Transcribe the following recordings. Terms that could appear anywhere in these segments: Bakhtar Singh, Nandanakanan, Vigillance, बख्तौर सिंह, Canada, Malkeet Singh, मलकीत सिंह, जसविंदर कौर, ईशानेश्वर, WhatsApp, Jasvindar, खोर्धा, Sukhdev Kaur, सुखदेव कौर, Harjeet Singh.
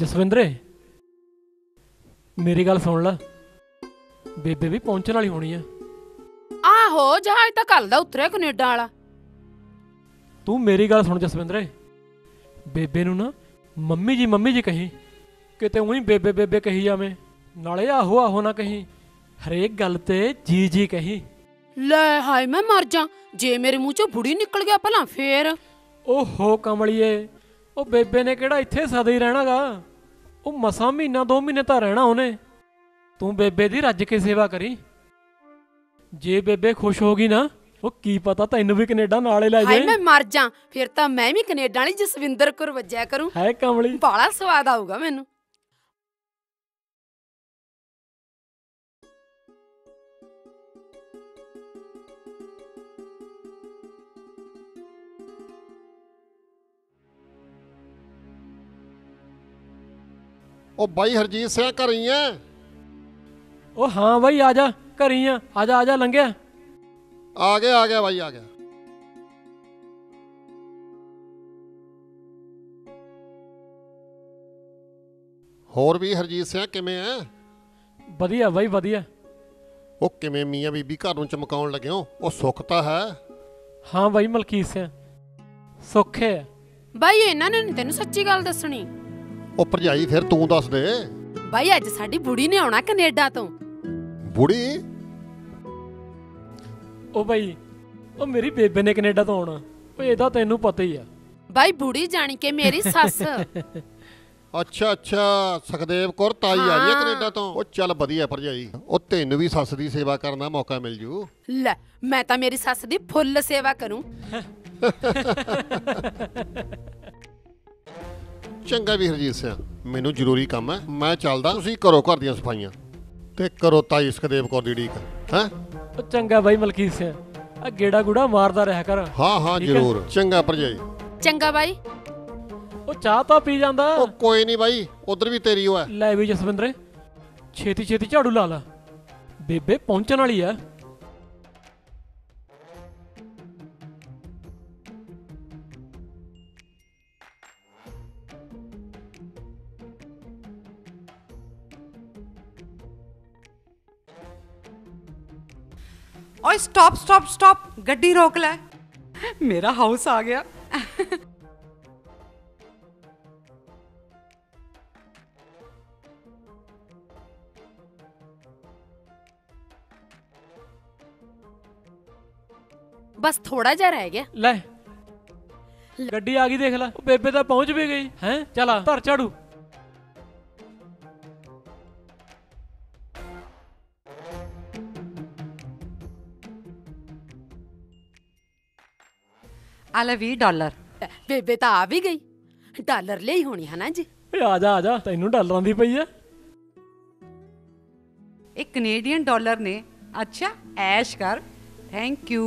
जसविंदरे मेरी गल सुन ला, बेबे भी पहुंचने वाली होनी है। आहो जहाज तो कल दा उतरे कनेडा वाला। तू मेरी गल सुन जसविंदरे, बेबे नू ना मम्मी जी कही, किते उही बेबे बेबे कही जावे, नाले आहो आहो ना कही, हरेक गल ते जी जी कही। ले हाय मैं मर जा, जे मेरे मुँह चो बुड़ी निकल गया भला फेर। ओहो कमलिए, ओ बेबे ने किहड़ा इत्थे सदा ही रहना गा, ओ मसा महीना दो महीने तो रहना उहने। तू बेबे दी रज के सेवा करी, जे बेबे खुश होगी ना, ओ की पता तैनूं भी कनेडा नाले लै जाए। मैं मर जा, फिर तां मैं भी कनेडा वाली जसविंदर कौर वज्जिआ करूं। है कमली, बड़ा स्वाद आऊगा मैनूं। ओ भाई हरजीत सिंह घर ही है? ओ हाँ भाई आजा, घर ही है, आजा आजा लंघे। आ गया भाई आ गया। होर भी हरजीत सिंह किवें है? वधिया भाई वधिया। ओ किवें मियाँ बीबी घर नूं चमकाउण लगे हो, ओ सुख तां है? हाँ भाई मलकीत सिंह सुख है। भाई इन्हां ने तैनूं सच्ची गल दसणी। ओ भरजाई फिर तू दस दे। भाई अज साडी बुड़ी ने आउणा कनेडा तो। बुड़ी? ओ भाई, ओ मेरी बेबे ने कनेडा तो आउणा, ओ एदा तैनूं पता ही आ। भाई बुड़ी जानी के मेरी सस। अच्छा सुखदेव कौर ताई आ रही है कनेडा तो। ओ चल वधिया भरजाई, ओ तैनूं भी सस दी सेवा करन दा मौका मिल जू। ले मैं तां मेरी सस दी फुल सेवा करूं। चंगा भी हरजीत सिंह, मैनू जरूरी काम है, मैं चलदा, तुसीं करो घर दीआं सफाइयां ते करो ताई सुखदेव कौर दी ढीक। हैं चंगा भाई मलकीत सिंह, आ गेड़ा गुड़ा मारदा रह कर। हां जरूर। चंगा भरजाई। चंगा भाई। ओ चाह तां पी जांदा। ओ कोई नहीं भाई, उधर भी तेरी होया। ले भी जसविंदरे छेती झाड़ू ला ला, बेबे पहुंचण वाली है। ओए स्टॉप, गड्डी रोक ले, मेरा हाउस आ गया। बस थोड़ा जा रह गया। ले गड्डी आ गई, देख ला, बेबे तो पहुंच भी गई है। चला धर झाड़ू। $20 बेबे तो आ भी गई, डॉलर ले होनी है ना जी। आजा तैनूं डॉलर दी पई है। एक कनेडियन डॉलर ने। अच्छा ऐश कर। Thank you.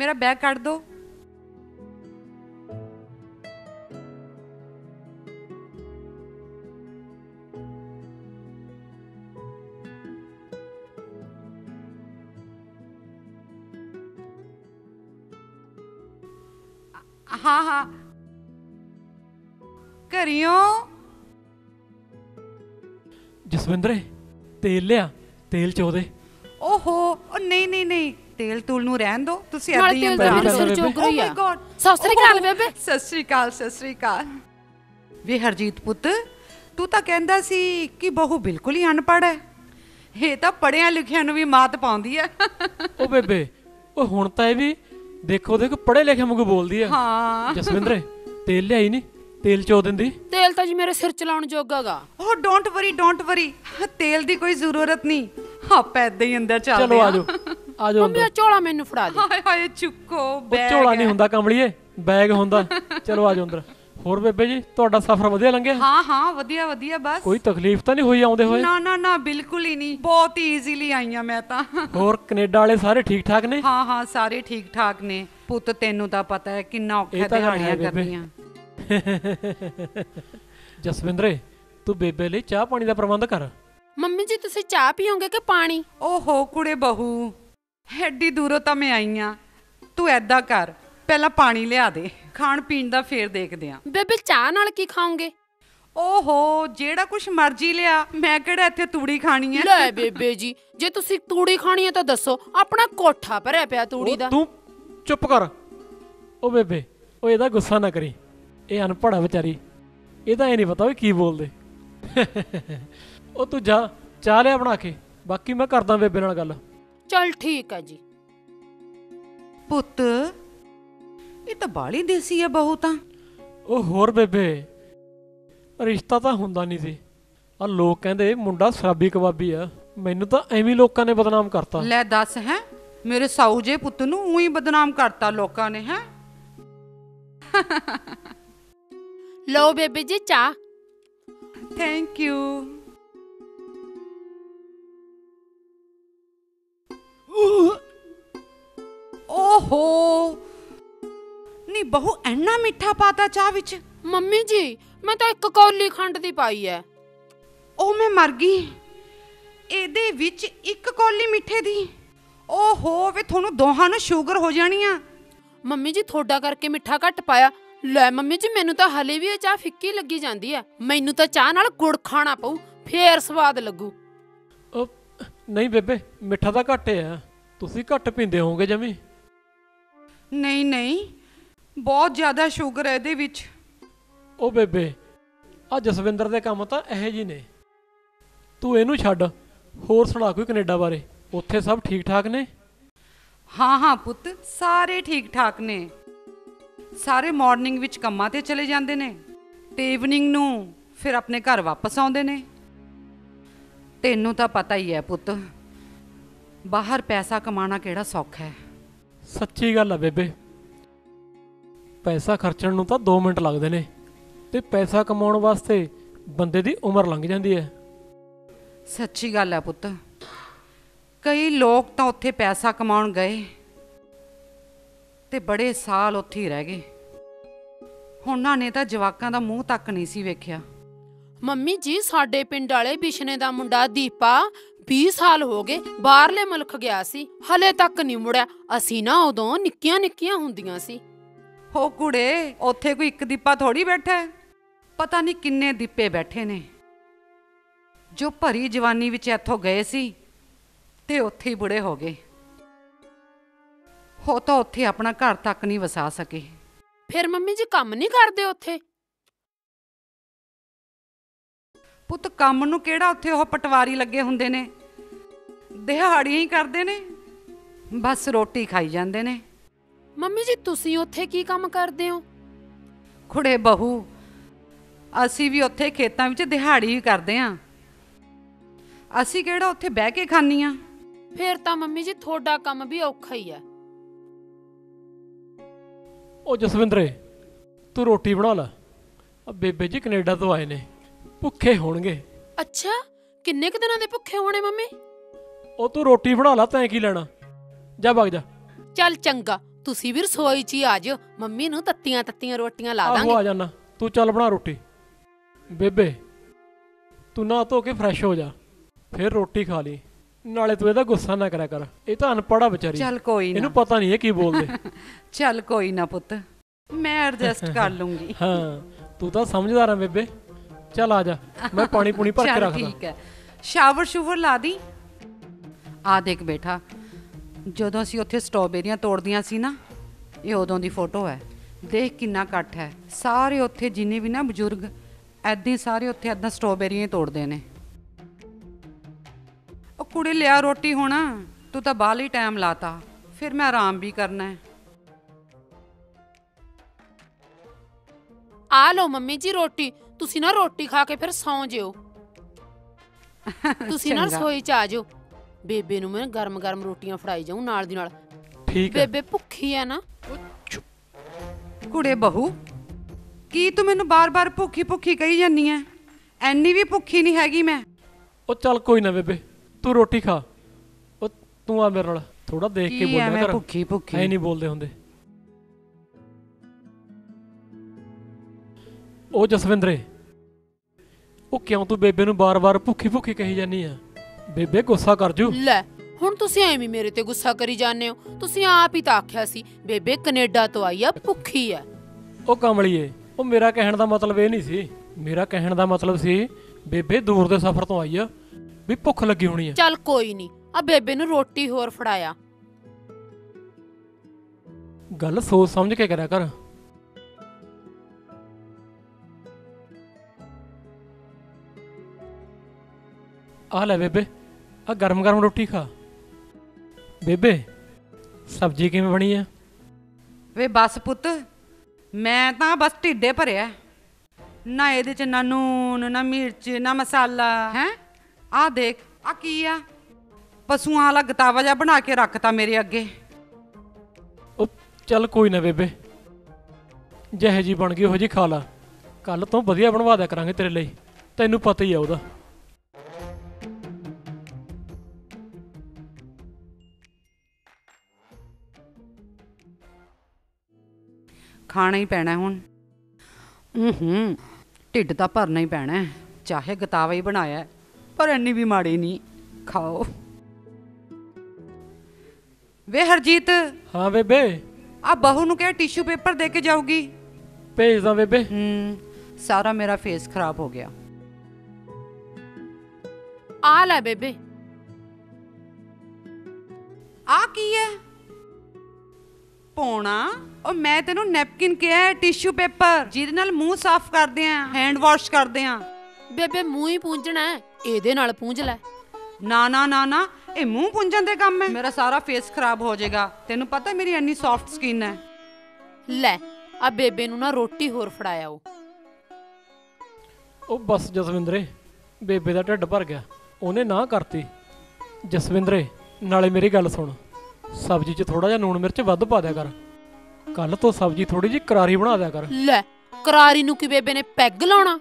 मेरा बैग काट दो। हाँ करियो। जसविंदरे तेल लिया, तेल चो दे। ओहो नहीं तेल तूल नू रहन दो, तुसी आदी है। ओ माय गॉड, ससरीकाल बेबे। ससरीकाल वे हरजीत पुत, तू तां कहंदा सी कि बहु बिल्कुल ही अनपढ़ है, ये तां पढ़िया लिखिया नू भी मात पाउंदी है। ओ बेबे, ओ हुण तां इह वी देखो पढ़े लिखे मुझे बोलती है। हाँ। जसविंदरे तेल लियाई नहीं, तेल चो दी। तेल तो जी मेरे सिर चलाने जोगा गा। ओह डोंट वरी, तेल दी कोई जरूरत नहीं, आप ऐसे ही अंदर चल। चलो आजो मेरा झोला मैनू फड़ा दे। हाय हाय चुको बैग। झोला नहीं हुंदा कमलिए, बैग हुंदा। चलो आजो अंदर। होर बेबे जी तुहाडा सफर वधिया लंघिया? हां वधिया। बस कोई तकलीफ तो नहीं हुई आउंदे होए? ना बिल्कुल ही नहीं, बहुत ही इजीली आई हां मैं तां। होर कनेडा वाले सारे ठीक ठाक ने? हां सारे ठीक ठाक ने पुत, तैनूं तां पता है किन्ना औखा दिहाड़ियां करनियां। जसविंदरे तू बेबे लई चाह पानी दा प्रबंध कर। मम्मी जी तुसीं चाह पीओगे कि पानी? ओहो कुड़े बहू, एड्डी दूरों तां मैं आई हां, तू ऐदा कर पहला पानी लिया दे, खाण पीण दा फेर देखदे आं। बेबे चाह नाल की खाओगे? ओहो जेड़ा कुछ मर्जी लिया मैं केड़ा इत्थे तूड़ी खानी है। ले बेबे जी जे तुसी तूड़ी खानी है तो दसो अपना कोठा भरिया पिया तूड़ी दा। तू चुप कर ओ बेबे ओ एदा गुस्सा ना करी ए अनपढ़ बेचारी एदा ए नहीं पता भी की बोल दे। ओ तू जा चाह लिया बना के बाकी मैं करदा बेबे नाल गल। चल ठीक है जी। पुत ये तो बाली देसी है बहू तां। ओ होर बेबे रिश्ता तो हुंदा नहीं सी आ लोग कहंदे मुंडा शराबी कबाबी आ मैनू तो एवें लोगों ने बदनाम करता। लै दस है मेरे साऊ जे पुत नूं उई बदनाम करता लोगों ने है। लो बेबे जी चाह। Thank you. ओहो नी बहू एना मिठा पाता चाह विच। मम्मी जी मैं तो एक कौली खंड दी पाई है। ओ मैं मर गई एदे विच एक कौली मिठे दी। ओहो वे थोनू दोहां नू शुगर हो जानी आ। मम्मी जी थोड़ा करके मिठा घट पाया। लै मम्मी जी मैनू तो हले भी चाह फिक्की लगी जांदी है मैनू तो चाह नाल गुड़ खाना पऊ फिर स्वाद लगू। ओ नहीं बेबे मिठा तो घट है तुसी घट पींदे होगे जमी। नहीं नहीं बहुत ज्यादा शुगर है एदे विच। ओ बेबे आ जसविंदर दे काम तां इहो जी ने तू इहनूं छड्ड होर सुणा कोई कनेडा बारे उत्थे सब ठीक ठाक ने। हाँ हाँ पुत सारे ठीक ठाक ने सारे मॉर्निंग विच कम्मां ते चले जांदे ने ते इवनिंग नूं फिर अपने घर वापस आउंदे ने। तैनूं तां पता ही है पुत बाहर पैसा कमाना किहड़ा सौखा है। सच्ची गल है बेबे पैसा खर्चण नूं तां 2 मिनट लगदे ने ते पैसा कमाउण वास्ते बंदे दी उम्र लंघ जांदी है। सच्ची गल है पुत्त कई लोग तां उत्थे पैसा कमाउण गए ते बड़े साल उत्थे ही रह गए उन्हां ने तां जवाकां दा मूंह तक नहीं सी वेखिया। मम्मी जी साडे पिंड वाले बिशने दा मुंडा दीपा 20 साल हो गए बाहरले मुल्क गया सी हले तक नहीं मुड़िया असीं ना उदों निक्कियां निक्कियां हुंदियां सी। हो कुड़े उत्थे कोई इक दीपा थोड़ी बैठा है पता नहीं किन्ने दीपे बैठे ने जो भरी जवानी विच इत्थों गए सी ते उत्थे ही बुढ़े हो गए हो तो उत्थे अपना घर तक नहीं वसा सके। फिर मम्मी जी काम नहीं करदे उत्थे? पुत काम नूं किहड़ा उत्थे ओह पटवारी लगे हुंदे ने दिहाड़ियां ही करदे ने बस रोटी खाई जांदे ने। मम्मी जी तुसी उत्थे की काम करदे हो? खुड़े बहू असी भी उत्थे खेतां विच दिहाड़ी ही करदे हां असी केड़ा उत्थे बह के खानी आ। फिर तां मम्मी जी थोड़ा काम भी औखा ही है। ओ जसविंदरे तू रोटी बना ला बेबे जी कनेडा तो आए ने भुखे होणगे। अच्छा किन्ने क दिनां दे भुखे होणे मम्मी? ओ तू रोटी बना ला तैं की लेना जा भाग जा। चल चंगा तुसी भी रसोई च आ जाओ मम्मी नूं तत्तियां तत्तियां रोटियां ला दांगे। आ जाना तू चल बना रोटी। बेबे तू ना धो के फ्रैश हो जा फिर रोटी खा ली नाले तू इहदा गुस्सा ना करा कर ये तो अनपढ़ बेचारी चल कोई ना इहनूं पता नहीं है की बोलदे। चल कोई ना पुत मैं एडजस्ट कर लूंगी। हाँ तू तो समझदार है बेबे चल आ जा मैं पानी पूनी भर के रखदा। ठीक है शावर शूवर ला दी। आ देख बेटा जदों असीं उत्थे स्ट्रॉबेरियां तोड़दियां सी ना ये उदों दी फोटो है देख किन्ना इकट्ठ है सारे उत्थे जिन्ने भी ना बजुर्ग ऐदां सारे उत्थे ऐदां स्ट्रॉबेरियां तोड़दे ने। ओ कुड़ी लिया रोटी होना तू तां बाहली टाइम लाता फिर मैं आराम भी करना है। आ लो मम्मी जी रोटी तुसी ना रोटी खा के फिर सौ जिओ तुसी ना रसोई च आ जाओ बेबे नूं मैं गर्म गर्म रोटियां फड़ाई जाऊं नाल दी नाल। ठीक है बेबे भुखी है ना? कुड़े बहू की तू मैनू बार बार भुखी भुखी कही जानी है ऐनी भी भुखी नहीं हैगी मैं। ओ चल कोई ना बेबे तू रोटी खा ओ तू आ मेरे नाल थोड़ा देख के बोलिया कर मैं भुखी भुखी ऐ नहीं बोलदे हुंदे। ओ जसविंदरे ओ क्यों तू बेबे नूं बार बार भुखी भुखी कही जानी है बेबे गुस्सा कर जू। लै हुण तुसी ऐवें मेरे ते गुस्सा करी जाने हो तुसी आप ही तां आखिया सी बेबे कनेडा तो आई आ भुखी है। ओ कमलिए ओ मेरा कहण दा मतलब ये नहीं सी मेरा कहने का मतलब सी बेबे दूर दे सफर तो आई है भी भुख लगी होनी है। चल कोई नहीं, आ बेबे नूं रोटी होर फड़ाया। गल सोच समझ के करा कर। आ ले बेबे, आ गर्म गर्म रोटी खा। बेबे सब्जी किवें बनी है? वे बस पुत, मैं तो बस ढिडे भरिया, ना ये ना नून ना मिर्च ना मसाला है। आ देख आ की आ पशुओं वाला गतावा जा बना के रखता मेरे अगे। चल कोई ना बेबे, जिहे जी बन गई उहो जी खा ला, कल तो वधिया बनवा दिया करांगे तेरे लिए, तैनूं पता ही है उहदा। खाना ही पैना हुण, ढिड तो भरना ही पैना, चाहे गतावा ही बनाया पर इन्नी भी माड़ी नहीं। खाओ वे हरजीत। हाँ बेबे। आ बहू नूं कह टिश्यू पेपर दे के जाऊगी। भेज दा बेबे। सारा मेरा फेस खराब हो गया। आ लै बेबे। आ की है पौना? और मैं तेनू नैपकिन कहा, टिश्यू पेपर जिहदे नाल मूंह साफ करदे आ, हैंड वॉश करदे आ। बेबे मूंह ही पूंझना है, इहदे नाल पूंझ लै। ना ना ना ना, ये मूँह पूंजन दे काम है, मेरा सारा फेस खराब हो जाएगा। तेनू पता है मेरी इन्नी सॉफ्ट स्किन है। लै आ बेबे नू ना रोटी होर फड़ाया। ओ बस जसविंदरे, बेबे दा ढिड भर गया, ओने ना करती। जसविंदरे नाले मेरी गल सुन, सब्जी च थोड़ा जा नून मिर्च वध पा दिया कर, कल तो सब्जी थोड़ी जी करारी बना दिया कर। लै करारी नू कि बेबे ने पैग लाउणा?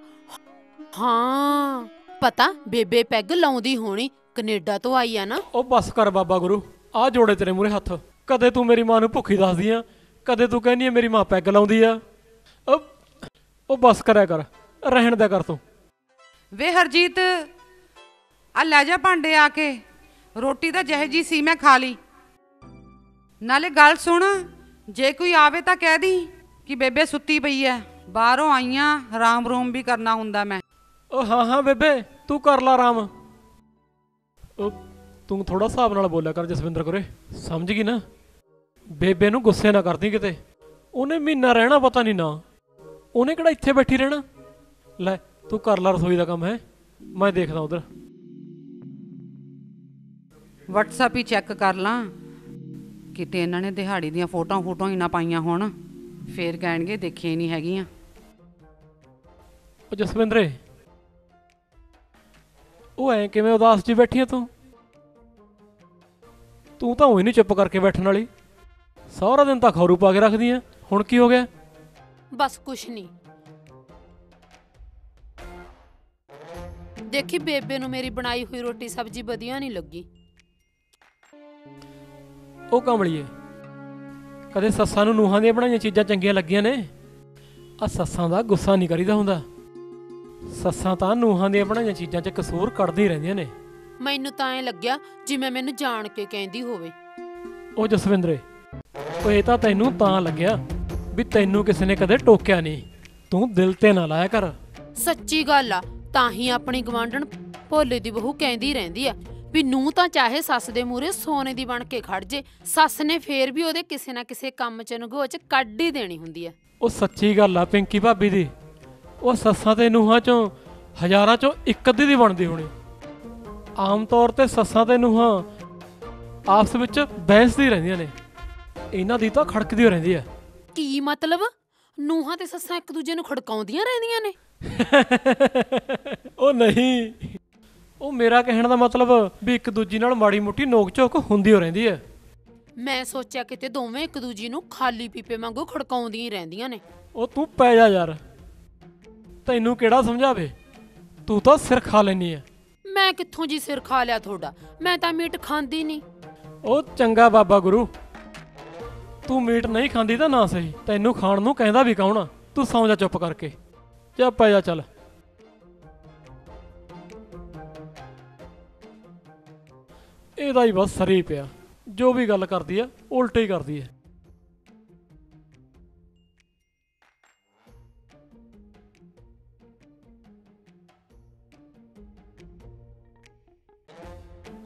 हां पता, बेबे पैग लाउंदी होनी, कनेडा तो आई है ना। ओ बस कर बाबा गुरु, आ जोड़े तेरे मूहरे हथ। कदे तू मेरी मां नू भुखी दसदी आ, कदे तू कहनी है मेरी मां पैग लाउंदी आ। ओ बस करा कर, रहण दे कर तू। वे हरजीत आ लै जा भांडे आके, रोटी तां जह जी सी मैं खा ली। नाले गल सुन, जे कोई आवे तां कह दी कि बेबे सुत्ती पई है, बाहरों आई आ, आराम रूम भी करना हुंदा मैं। ओ हाँ हाँ बेबे तू कर ला आराम। तू थोड़ा हिसाब नाल बोलिया कर जसविंदर कुरे, समझ गई ना? बेबे नू गुस्से ना करती किते, उन्हें महीना रहना पता नहीं ना, उन्हें किहड़ा इत्थे बैठी रहना। लै तू कर ला रसोई का काम है, मैं देखदा उधर। WhatsApp ही चैक कर ला किते इन्हां ने दिहाड़ी दीआं फोटोआं फोटोआं ही ना पाईआं होण, फेर कहणगे देखिए नहीं हैगीआं। ओ जसविंदरे ਉਹ ਐ ਕਿਵੇਂ ਉਦਾਸ ਜੀ ਬੈਠੀ ਐ ਤੂੰ? ਤੂੰ ਤਾਂ ਹੋਈ ਨਹੀਂ ਚੁੱਪ ਕਰਕੇ ਬੈਠਣ ਵਾਲੀ, ਸਾਰਾ ਦਿਨ ਤਾਂ ਖੌਰੂ ਪਾ ਕੇ ਰੱਖਦੀ ਐ, ਹੁਣ ਕੀ ਹੋ ਗਿਆ? ਬਸ ਕੁਛ ਨਹੀਂ, ਦੇਖੀ ਬੇਬੇ ਨੂੰ ਮੇਰੀ ਬਣਾਈ ਹੋਈ ਰੋਟੀ ਸਬਜ਼ੀ ਵਧੀਆ ਨਹੀਂ ਲੱਗੀ। ਉਹ ਕਮਲੀਏ, ਕਦੇ ਸੱਸਾਂ ਨੂੰ ਨੂਹਾਂ ਦੀਆਂ ਬਣਾਈਆਂ ਚੀਜ਼ਾਂ ਚੰਗੀਆਂ ਲੱਗੀਆਂ ਨੇ? ਆ ਸੱਸਾਂ ਦਾ ਗੁੱਸਾ ਨਹੀਂ ਕਰੀਦਾ ਹੁੰਦਾ, ਸੱਸਾਂ ਤਾਂ ਨੂਹਾਂ ਦੀਆਂ ਬਣਾਈਆਂ ਚੀਜ਼ਾਂ 'ਚ ਕਸੂਰ ਕੱਢਦੀ ਰਹਿੰਦੀਆਂ ਨੇ। ਮੈਨੂੰ ਤਾਂ ਐ ਲੱਗਿਆ ਜਿਵੇਂ ਮੈਨੂੰ ਜਾਣ ਕੇ ਕਹਿੰਦੀ ਹੋਵੇ। ਉਹ ਜਸਵਿੰਦਰੇ, ਉਹ ਇਹ ਤਾਂ ਤੈਨੂੰ ਤਾਂ ਲੱਗਿਆ ਵੀ ਤੈਨੂੰ ਕਿਸੇ ਨੇ ਕਦੇ ਟੋਕਿਆ ਨਹੀਂ, ਤੂੰ ਦਿਲ ਤੇ ਨਾ ਲਾਇਆ ਕਰ। ਸੱਚੀ ਗੱਲ ਆ, ਤਾਂ ਹੀ ਆਪਣੀ ਗਵਾਂਢਣ ਭੋਲੇ ਦੀ ਬਹੂ ਕਹਿੰਦੀ ਰਹਿੰਦੀ ਆ ਵੀ ਨੂੰਹ ਤਾਂ ਚਾਹੇ ਸੱਸ ਦੇ ਮੂਹਰੇ ਸੋਨੇ ਦੀ ਬਣ ਕੇ ਖੜ ਜੇ, ਸੱਸ ਨੇ ਫੇਰ ਵੀ ਉਹਦੇ ਕਿਸੇ ਨਾ ਕਿਸੇ ਕੰਮ 'ਚ ਨਗੋ 'ਚ ਕੱਢ ਹੀ ਦੇਣੀ ਹੁੰਦੀ ਆ। ਉਹ ਸੱਚੀ ਗੱਲ ਆ ਪਿੰਕੀ ਭਾਬੀ ਦੀ, ਉਹ ਸੱਸਾਂ ਤੇ ਨੂਹਾਂ ਚੋਂ ਹਜ਼ਾਰਾਂ ਚੋਂ ਇੱਕ ਅੱਧੀ ਦੀ ਬਣਦੀ ਹੋਣੀ। ਆਮ ਤੌਰ ਤੇ ਸੱਸਾਂ ਤੇ ਨੂਹਾਂ ਆਪਸ ਵਿੱਚ ਬਹਿਸਦੀ ਰਹਿੰਦੀਆਂ ਨੇ, ਇਹਨਾਂ ਦੀ ਤਾਂ ਖੜਕਦੀ ਰਹਿੰਦੀ ਹੈ। ਕੀ ਮਤਲਬ? ਨੂਹਾਂ ਤੇ ਸੱਸਾਂ ਇੱਕ ਦੂਜੇ ਨੂੰ ਖੜਕਾਉਂਦੀਆਂ ਰਹਿੰਦੀਆਂ ਨੇ? ਉਹ ਨਹੀਂ, ਉਹ ਮੇਰਾ ਕਹਿਣ ਦਾ ਮਤਲਬ ਵੀ ਇੱਕ ਦੂਜੀ ਨਾਲ ਮਾੜੀ ਮੋਟੀ ਨੋਕ ਝੋਕ ਹੁੰਦੀ ਹੋ ਰਹਿੰਦੀ ਹੈ। ਮੈਂ ਸੋਚਿਆ ਕਿਤੇ ਦੋਵੇਂ ਇੱਕ ਦੂਜੀ ਨੂੰ ਖਾਲੀ ਪੀਪੇ ਵਾਂਗੂ ਖੜਕਾਉਂਦੀਆਂ ਰਹਿੰਦੀਆਂ ਨੇ। ਉਹ ਤੂੰ ਪੈ ਜਾ ਯਾਰ, ਤੈਨੂੰ ਕਿਹੜਾ ਸਮਝਾਵੇ, ਤੂੰ ਤਾਂ ਸਿਰ ਖਾ ਲੈਨੀ ਐ। ਮੈਂ ਕਿੱਥੋਂ ਜੀ ਸਿਰ ਖਾ ਲਿਆ ਤੁਹਾਡਾ, ਮੈਂ ਤਾਂ ਮੀਟ ਖਾਂਦੀ ਨਹੀਂ। ਉਹ ਚੰਗਾ ਬਾਬਾ ਗੁਰੂ, ਤੂੰ ਮੀਟ ਨਹੀਂ ਖਾਂਦੀ ਤਾਂ ਨਾ ਸਹੀ, ਤੈਨੂੰ ਖਾਣ ਨੂੰ ਕਹਿੰਦਾ ਵੀ ਕੌਣ? ਤੂੰ ਸੌਂ ਜਾ ਚੁੱਪ ਕਰਕੇ, ਚੱਪ ਜਾ ਚੱਲ। ਇਹਦਾ ਹੀ ਬਸ ਸਰੀ ਪਿਆ, ਜੋ ਵੀ ਗੱਲ ਕਰਦੀ ਆ ਉਲਟੀ ਕਰਦੀ ਆ।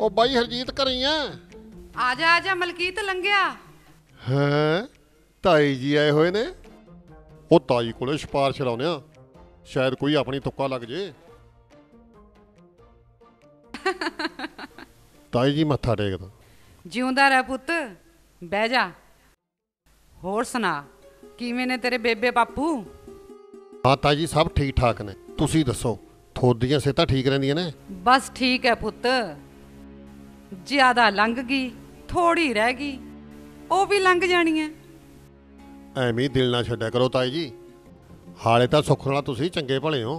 ओ बाई हरजीत घरें आ। आजा आजा मलकीत लंघिया। हैं ताई जी आए हुए ने, वो ताई कोले सिफारिश लाने आ, शायद कोई अपनी तुक्का लग जे। ताई जी मत्था टेक दो। जिउंदा रह पुत, बह जा। होर सुना किवें ने तेरे बेबे बापू? हाँ ताई जी सब ठीक ठाक ने, तुसी दसो थोड़ियां सेहतां ठीक रहिंदियां ने? बस ठीक है पुत, ज्यादा लंघ गई थोड़ी रह गई, वो भी लंघ जानी है। ਐਵੇਂ ਦਿਲ ਨਾ ਛੱਡਿਆ ਕਰੋ ਤਾਈ ਜੀ, ਹਾਲੇ ਤਾਂ ਸੁੱਖ ਨਾਲ ਤੁਸੀਂ ਚੰਗੇ ਭਲੇ ਹੋ।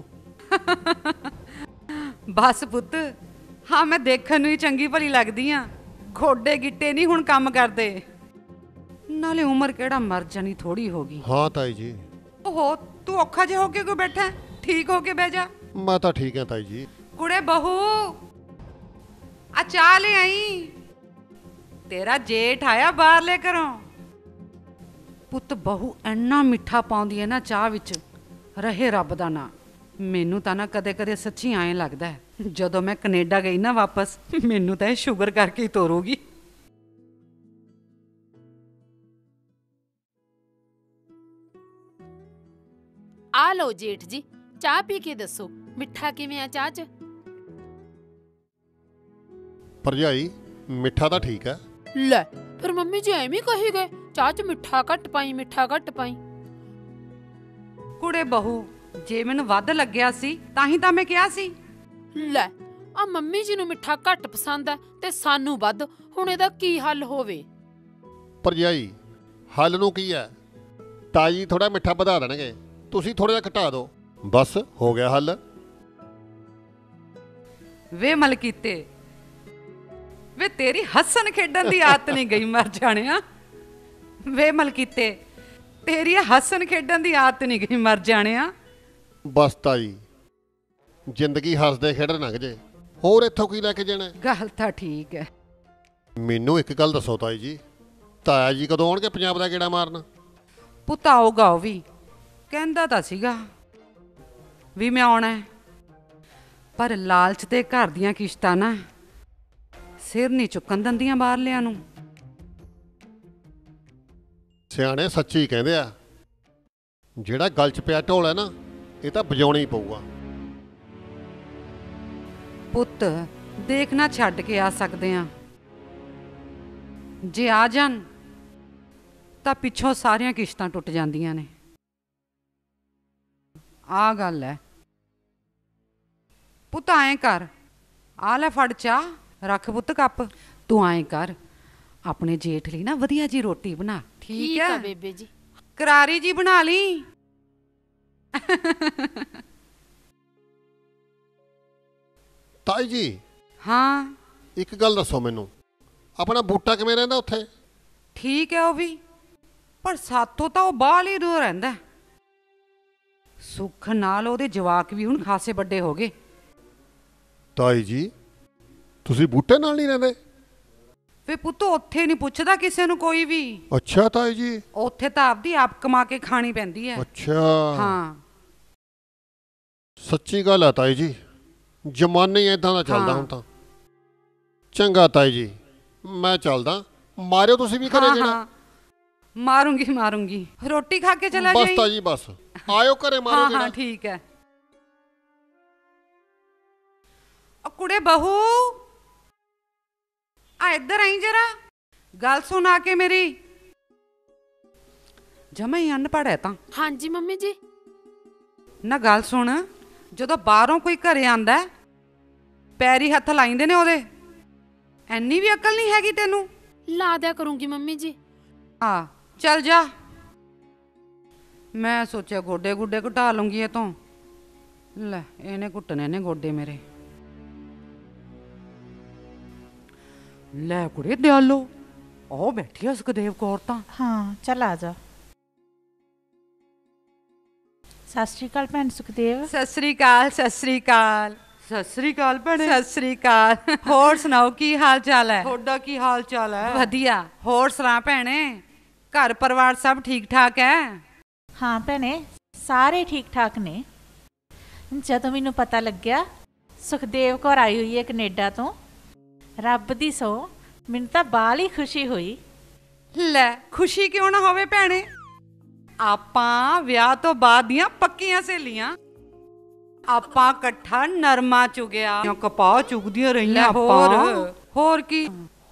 ਬਸ ਪੁੱਤ, ਹਾਂ ਮੈਂ ਦੇਖਣ ਨੂੰ ਹੀ ਚੰਗੀ ਭਲੀ ਲੱਗਦੀ ਆ, ਘੋੜੇ ਗਿੱਟੇ ਨਹੀਂ ਹੁਣ ਕੰਮ ਕਰਦੇ, ਨਾਲੇ ਉਮਰ ਕਿਹੜਾ ਮਰ ਜਾਣੀ ਥੋੜੀ ਹੋ ਗਈ। ਹਾਂ ਤਾਈ ਜੀ। ਓਹੋ ਤੂੰ ਔਖਾ ਜਿਹਾ ਹੋ ਕੇ ਕਿਉਂ ਬੈਠਾ, ਠੀਕ ਹੋ ਕੇ ਬਹਿ ਜਾ। ਮੈਂ ਤਾਂ ਠੀਕ ਆ ਤਾਈ ਜੀ। ਕੁੜੇ ਬਹੂ ਆ ਚਾਹ ਲੈ ਆਈ, ਤੇਰਾ ਜੇਠ ਆਇਆ ਬਾਹਰਲੇ ਘਰੋਂ। ਪੁੱਤ ਬਹੂ ਇੰਨਾ ਮਿੱਠਾ ਪਾਉਂਦੀ ਹੈ ਨਾ ਚਾਹ ਵਿੱਚ, ਰਹੇ ਰੱਬ ਦਾ ਨਾਂ। ਮੈਨੂੰ ਤਾਂ ਨਾ ਕਦੇ ਕਦੇ ਸੱਚੀ ਐਂ ਲੱਗਦਾ ਹੈ, ਜਦੋਂ ਮੈਂ ਕੈਨੇਡਾ ਗਈ ਨਾ ਵਾਪਸ, ਮੈਨੂੰ ਤਾਂ ਇਹ ਸ਼ੂਗਰ ਕਰਕੇ ਹੀ ਤੋਰੂਗੀ। ਆ ਲਓ ਜੇਠ ਜੀ, ਚਾਹ ਪੀ ਕੇ ਦੱਸੋ ਮਿੱਠਾ ਕਿਵੇਂ ਆ ਚਾਹ 'ਚ? ਭਰਜਾਈ ਮਿੱਠਾ ਤਾਂ ਠੀਕ ਹੈ। ਲੈ ਫਿਰ ਮੰਮੀ ਜੀ ਐਵੇਂ ਕਹੀ ਗਏ, ਚਾਹ 'ਚ ਮਿੱਠਾ ਘੱਟ ਪਾਈ ਮਿੱਠਾ ਘੱਟ ਪਾਈ। ਕੁੜੇ ਬਹੂ ਜੇ ਮੈਨੂੰ ਵੱਧ ਲੱਗਿਆ ਸੀ ਤਾਂ ਹੀ ਤਾਂ ਮੈਂ ਕਿਹਾ ਸੀ। ਲੈ ਆ ਮੰਮੀ ਜੀ ਨੂੰ ਮਿੱਠਾ ਘੱਟ ਪਸੰਦ ਹੈ ਤੇ ਸਾਨੂੰ ਵੱਧ, ਹੁਣ ਇਹਦਾ ਕੀ ਹੱਲ ਹੋਵੇ? ਭਰਜਾਈ ਹੱਲ ਨੂੰ ਕੀ ਹੈ, ਤਾਈ ਥੋੜਾ ਮਿੱਠਾ ਵਧਾ ਦੇਣਗੇ, ਤੁਸੀਂ ਥੋੜਾ ਜਿਹਾ ਘਟਾ ਦਿਓ, ਬਸ ਹੋ ਗਿਆ ਹੱਲ। ਵੇ ਮਲਕੀਤੇ ਵੇ ਤੇਰੀ ਹੱਸਣ ਖੇਡਣ ਦੀ ਆਦਤ ਨਹੀਂ ਗਈ ਮਰ ਜਾਣਿਆ। ਵੇ ਮਲਕੀਤੇ ਤੇਰੀ ਹੱਸਣ ਖੇਡਣ ਦੀ ਆਦਤ ਨਹੀਂ ਗਈ ਮਰ ਜਾਣਿਆ। ਬਸ ਤਾਈ ਜ਼ਿੰਦਗੀ ਹੱਸਦੇ ਖੇਡਣ ਲੰਘ ਜੇ, ਹੋਰ ਇੱਥੋਂ ਕੀ ਲੈ ਕੇ ਜਾਣਾ? ਗੱਲ ਤਾਂ ਠੀਕ ਹੈ। ਮੈਨੂੰ ਇੱਕ ਗੱਲ ਦੱਸੋ ਤਾਈ ਜੀ, ਤਾਇਆ ਜੀ ਕਦੋਂ ਆਉਣਗੇ ਪੰਜਾਬ ਦਾ ਗੇੜਾ ਮਾਰਨ? ਪੁੱਤ ਆਊਗਾ, ਉਹ ਵੀ ਕਹਿੰਦਾ ਤਾਂ ਸੀਗਾ ਵੀ ਮੈਂ ਆਉਣਾ, ਪਰ ਲਾਲਚ ਤੇ ਘਰ ਦੀਆਂ ਕਿਸ਼ਤਾਂ ਨਾ ਸਿਰ ਨਹੀਂ ਚੁੱਕਣ ਦਿੰਦੀਆਂ ਬਾਹਰਲਿਆਂ ਨੂੰ। ਸਿਆਣੇ ਸੱਚੀ ਕਹਿੰਦੇ ਆ, ਜਿਹੜਾ ਗਲ 'ਚ ਪਿਆ ਢੋਲ ਹੈ ਨਾ ਇਹ ਤਾਂ ਵਜਾਉਣਾ ਹੀ ਪਊਗਾ। ਪੁੱਤ ਦੇਖਣਾ ਛੱਡ ਕੇ ਆ ਸਕਦੇ ਆ, ਜੇ ਆ ਜਾਣ ਤਾਂ ਪਿੱਛੋਂ ਸਾਰੀਆਂ ਕਿਸ਼ਤਾਂ ਟੁੱਟ ਜਾਂਦੀਆਂ ਨੇ, ਆਹ ਗੱਲ ਹੈ। ਪੁੱਤ ਐਂ ਕਰ, ਆ ਲੈ ਫੜ ਚਾਹ, ਰੱਖ ਪੁੱਤ ਕੱਪ। ਤੂੰ ਐਂ ਕਰ ਆਪਣੇ ਜੇਠ ਲਈ ਨਾ ਵਧੀਆ ਜੀ ਰੋਟੀ ਬਣਾ, ਠੀਕ ਹੈ ਬੇਬੇ ਜੀ? ਕਰਾਰੀ ਜੀ ਬਣਾ ਲਈ। ਤਾਈ ਜੀ ਹਾਂ ਇੱਕ ਗੱਲ ਦੱਸੋ ਮੈਨੂੰ, ਆਪਣਾ ਬੂਟਾ ਕਿਵੇਂ ਰਹਿੰਦਾ ਉੱਥੇ? ਠੀਕ ਹੈ ਉਹ ਵੀ, ਪਰ ਸਾਥੋਂ ਤਾਂ ਉਹ ਬਾਹਲ ਹੀ ਦੂਰ ਰਹਿੰਦਾ। ਸੁੱਖ ਨਾਲ ਉਹਦੇ ਜਵਾਕ ਵੀ ਹੁਣ ਖਾਸੇ ਵੱਡੇ ਹੋ ਗਏ। ਤਾਈ ਜੀ ਤੁਸੀਂ ਬੂਟੇ ਨਾਲ ਨਹੀਂ ਰਹਿੰਦੇ? ਵੇ ਪੁੱਤ ਉੱਥੇ ਨਹੀਂ ਪੁੱਛਦਾ ਕਿਸੇ ਨੂੰ ਕੋਈ ਵੀ। ਅੱਛਾ ਤਾਈ ਜੀ। ਉੱਥੇ ਤਾਂ ਆਪਦੀ ਆਪ ਕਮਾ ਕੇ ਖਾਣੀ ਪੈਂਦੀ ਹੈ। ਅੱਛਾ ਹਾਂ ਸੱਚੀ ਗੱਲ ਆ ਤਾਈ ਜੀ, ਜ਼ਮਾਨਾ ਹੀ ਇਦਾਂ ਦਾ ਚੱਲਦਾ ਹੁਣ ਤਾਂ। ਚੰਗਾ ਤਾਈ ਜੀ ਮੈਂ ਚੱਲਦਾ, ਮਾਰਿਓ ਤੁਸੀਂ ਵੀ ਘਰੇ ਜਿਹੜਾ। ਮਾਰੂੰਗੀ ਮਾਰੂੰਗੀ, ਰੋਟੀ ਖਾ ਕੇ ਚਲਾ ਜਾਈ। ਬਸ ਤਾਈ ਜੀ ਬਸ, ਆਇਓ ਘਰੇ ਮਾਰੋ ਜਿਹੜਾ। ਹਾਂ ਠੀਕ ਹੈ। ਉਹ ਕੁੜੇ ਬਹੂ ਆ ਇੱਧਰ ਆਈ ਜਰਾ, ਗੱਲ ਸੁਣ ਆ ਕੇ ਮੇਰੀ। ਜਮਾ ਹੀ ਅਨਪੜ੍ਹ ਹੈ ਤਾਂ। ਹਾਂਜੀ ਮੰਮੀ ਜੀ। ਨਾ ਗੱਲ ਸੁਣ, ਜਦੋਂ ਬਾਹਰੋਂ ਕੋਈ ਘਰੇ ਆਂਦਾ ਪੈਰੀ ਹੱਥ ਲਾਈਂਦੇ ਨੇ ਉਹਦੇ, ਐਨੀ ਵੀ ਅਕਲ ਨਹੀਂ ਹੈਗੀ ਤੈਨੂੰ? ਲਾ ਦਿਆ ਕਰੂੰਗੀ ਮੰਮੀ ਜੀ। ਆ ਚੱਲ ਜਾ, ਮੈਂ ਸੋਚਿਆ ਗੋਡੇ ਗੁੱਡੇ ਘਟਾ ਲੂੰਗੀ ਇਹ ਤੋਂ, ਲੈ ਇਹਨੇ ਘੁੱਟਣੇ ਨੇ ਗੋਡੇ ਮੇਰੇ। ਲੈ ਕੁੜੇ ਦਿਆਲੋ ਉਹ ਬੈਠੀ ਆ ਸੁਖਦੇਵ ਕੌਰ ਤਾਂ। ਹਾਂ ਚੱਲ ਆ ਜਾ। ਸਤਿ ਸ਼੍ਰੀ ਅਕਾਲ ਭੈਣ ਸੁਖਦੇਵ। ਸਤਿ ਸ਼੍ਰੀ ਅਕਾਲ। ਸਤਿ ਸ਼੍ਰੀ ਅਕਾਲ। ਸਤਿ ਸ਼੍ਰੀ ਅਕਾਲ ਭੈਣੇ। ਸਤਿ ਸ਼੍ਰੀ ਅਕਾਲ। ਹੋਰ ਸੁਣਾਓ ਕੀ ਹਾਲ ਚਾਲ ਹੈ ਤੁਹਾਡਾ? ਕੀ ਹਾਲ ਚਾਲ ਹੈ? ਵਧੀਆ। ਹੋਰ ਸੁਣਾ ਭੈਣੇ, ਘਰ ਪਰਿਵਾਰ ਸਭ ਠੀਕ ਠਾਕ ਹੈ? ਹਾਂ ਭੈਣੇ ਸਾਰੇ ਠੀਕ ਠਾਕ ਨੇ। ਜਦੋਂ ਮੈਨੂੰ ਪਤਾ ਲੱਗਿਆ ਸੁਖਦੇਵ ਕੌਰ ਆਈ ਹੋਈ ਹੈ ਕੈਨੇਡਾ ਤੋਂ, रब दी सौ मैनू तां बाली खुशी हुई। लै खुशी क्यों ना होवे भैणे, आपां विआह तो बाद दियां पक्कीआं सहेलियां, आपां कट्ठा नरमा चुगिया, कपाह चुगदियां रहियां, होर की,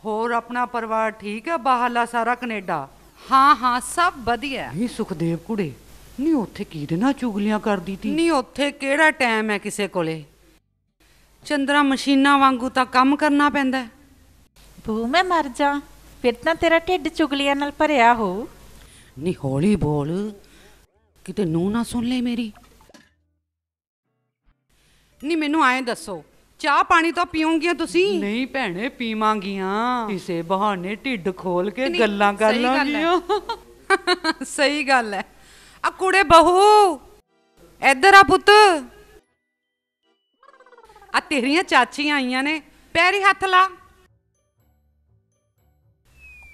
होर अपना परिवार ठीक है, बाहरला सारा कनेडा, हाँ हाँ सब वधिया। नहीं सुखदेव कुड़े, नहीं उत्थे किहदे नाल चुगलियां करदी ती? नहीं उत्थे केड़ा टाइम है किसे कोले, चंद्रा मशीना वांगू तां काम करना पैंदा है। बहू मैं मर जा, फिर तां तेरा ढिड चुगलियां नाल भरिया हो। नहीं हौली बोल, किते नूं ना सुन ले मेरी। नहीं मैनू आए दसो, चाह पानी तो पीऊंगियां तुसी? नहीं भैणे पीवांगियां, इसे बहाने ढिड खोल के गल्लां कर लांगियां। सही गल है। आ कुड़े बहू इधर आ पुत्त, आ तेरियां चाचियां आईयां ने, पैरी हथ ला।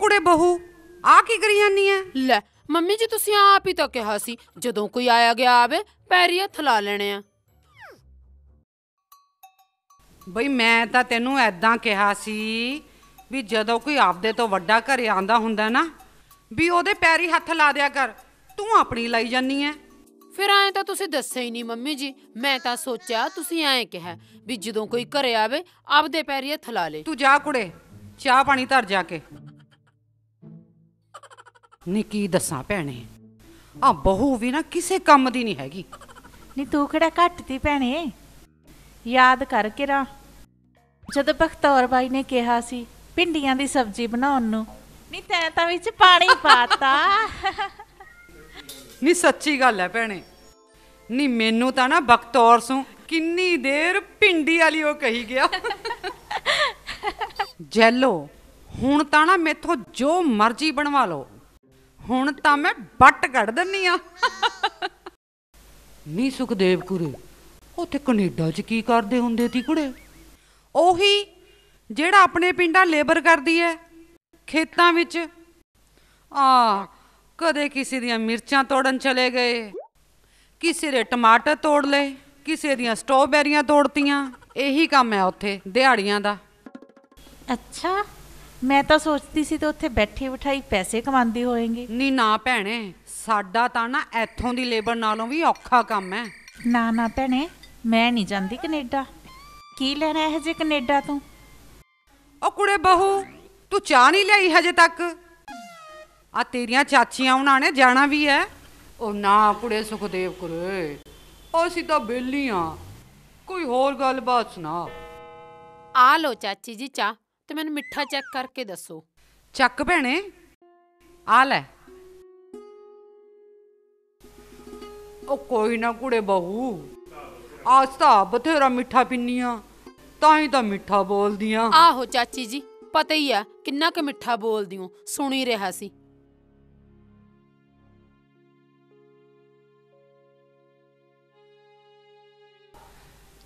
कुड़े बहू आ की करी जानी है? लै मम्मी जी तुसी आप ही तो कहा सी जदों कोई आया गया आवे पैरी हथ ला लेने आ। बई मैं तां तैनूं ऐदां कहा सी भी जदों कोई आपदे तो वड्डा घरे आंदा हुंदा ना भी ओहदे पैरी हत्थ ला दिया कर, तू अपनी लाई जानी है। फिर आए तां तुसीं दस्से ही नहीं मम्मी जी, मैं तां सोचा तुसीं आए कहा भी जदों कोई घरे आवे आपदे पैरी हत्थ ला ले। तू जा कुड़े चाह पानी धर जाके। नी की दस्सां भैणे, आ बहू भी ना किसे कम दी नहीं हैगी। नी तू किहड़ा घट दी भैणे, याद करके रा जदों बखतौर बाई ने कहा सी भिंडियां दी सब्जी बनाउण नूं, नी तैं तां विच पानी पाता। नी सच्ची गल है भैणे, नी मैनू तां ना बखतौर सों किन्नी देर भिंडी वाली ओ कही गया। जैलो हुण तां ना मेथों जो मर्जी बनवा लो, हुण तां मैं बट कढ दिन्नी आ। नी सुखदेव कुरे ਉੱਥੇ ਕੈਨੇਡਾ 'ਚ ਕੀ ਕਰਦੇ ਹੁੰਦੇ ਸੀ ਕੁੜੇ? ਉਹੀ ਜਿਹੜਾ ਆਪਣੇ ਪਿੰਡਾਂ ਲੇਬਰ ਕਰਦੀ ਹੈ ਖੇਤਾਂ ਵਿੱਚ, ਆ ਕਦੇ ਕਿਸੇ ਦੀਆਂ ਮਿਰਚਾਂ ਤੋੜਨ ਚਲੇ ਗਏ, ਕਿਸੇ ਦੇ ਟਮਾਟਰ ਤੋੜ ਲਏ, ਕਿਸੇ ਦੀਆਂ ਸਟ੍ਰਾਬੈਰੀਆਂ ਤੋੜਤੀਆਂ, ਇਹੀ ਕੰਮ ਹੈ ਉੱਥੇ ਦਿਹਾੜੀਆਂ ਦਾ। ਅੱਛਾ ਮੈਂ ਤਾਂ ਸੋਚਦੀ ਸੀ ਤੇ ਉੱਥੇ ਬੈਠੀ ਬਿਠਾਈ ਪੈਸੇ ਕਮਾਉਂਦੀ ਹੋਏਗੀ। ਨਹੀਂ ਨਾ ਭੈਣੇ, ਸਾਡਾ ਤਾਂ ਨਾ ਇੱਥੋਂ ਦੀ ਲੇਬਰ ਨਾਲੋਂ ਵੀ ਔਖਾ ਕੰਮ ਹੈ। ਨਾ ਨਾ ਭੈਣੇ ਮੈਂ ਨਹੀਂ ਜਾਂਦੀ ਕੈਨੇਡਾ, ਕੀ ਲੈਣਾ ਇਹ ਜੇ ਕੈਨੇਡਾ ਤੋਂ? ਉਹ ਕੁੜੇ ਬਹੂ ਤੂੰ ਚਾਹ ਨਹੀਂ ਲਈ ਹਜੇ ਤੱਕ, ਆ ਤੇਰੀਆਂ ਚਾਚੀਆਂ ਉਹਨਾਂ ਨੇ ਜਾਣਾ ਵੀ ਹੈ। ਉਹ ਨਾ ਕੁੜੇ ਸੁਖਦੇਵ ਕੁਰੇ, ਅਸੀਂ ਤਾਂ ਬੇਲੀਆਂ, ਕੋਈ ਹੋਰ ਗੱਲਬਾਤ ਸੁਣਾ। ਆ ਲੋ ਚਾਚੀ ਜੀ ਚਾਹ, ਤੇ ਮੈਨੂੰ ਮਿੱਠਾ ਚੈੱਕ ਕਰਕੇ ਦੱਸੋ। ਚੱਕ ਭੈਣੇ ਆ ਲੈ। ओ कोई ना कुड़े बहू, आज तो बथेरा मिठा पीनिया, ताही तो मिठा बोल दिया। आहो चाची जी पता ही है किन्ना के मिठा बोल दियो, सुन ही रहा सी।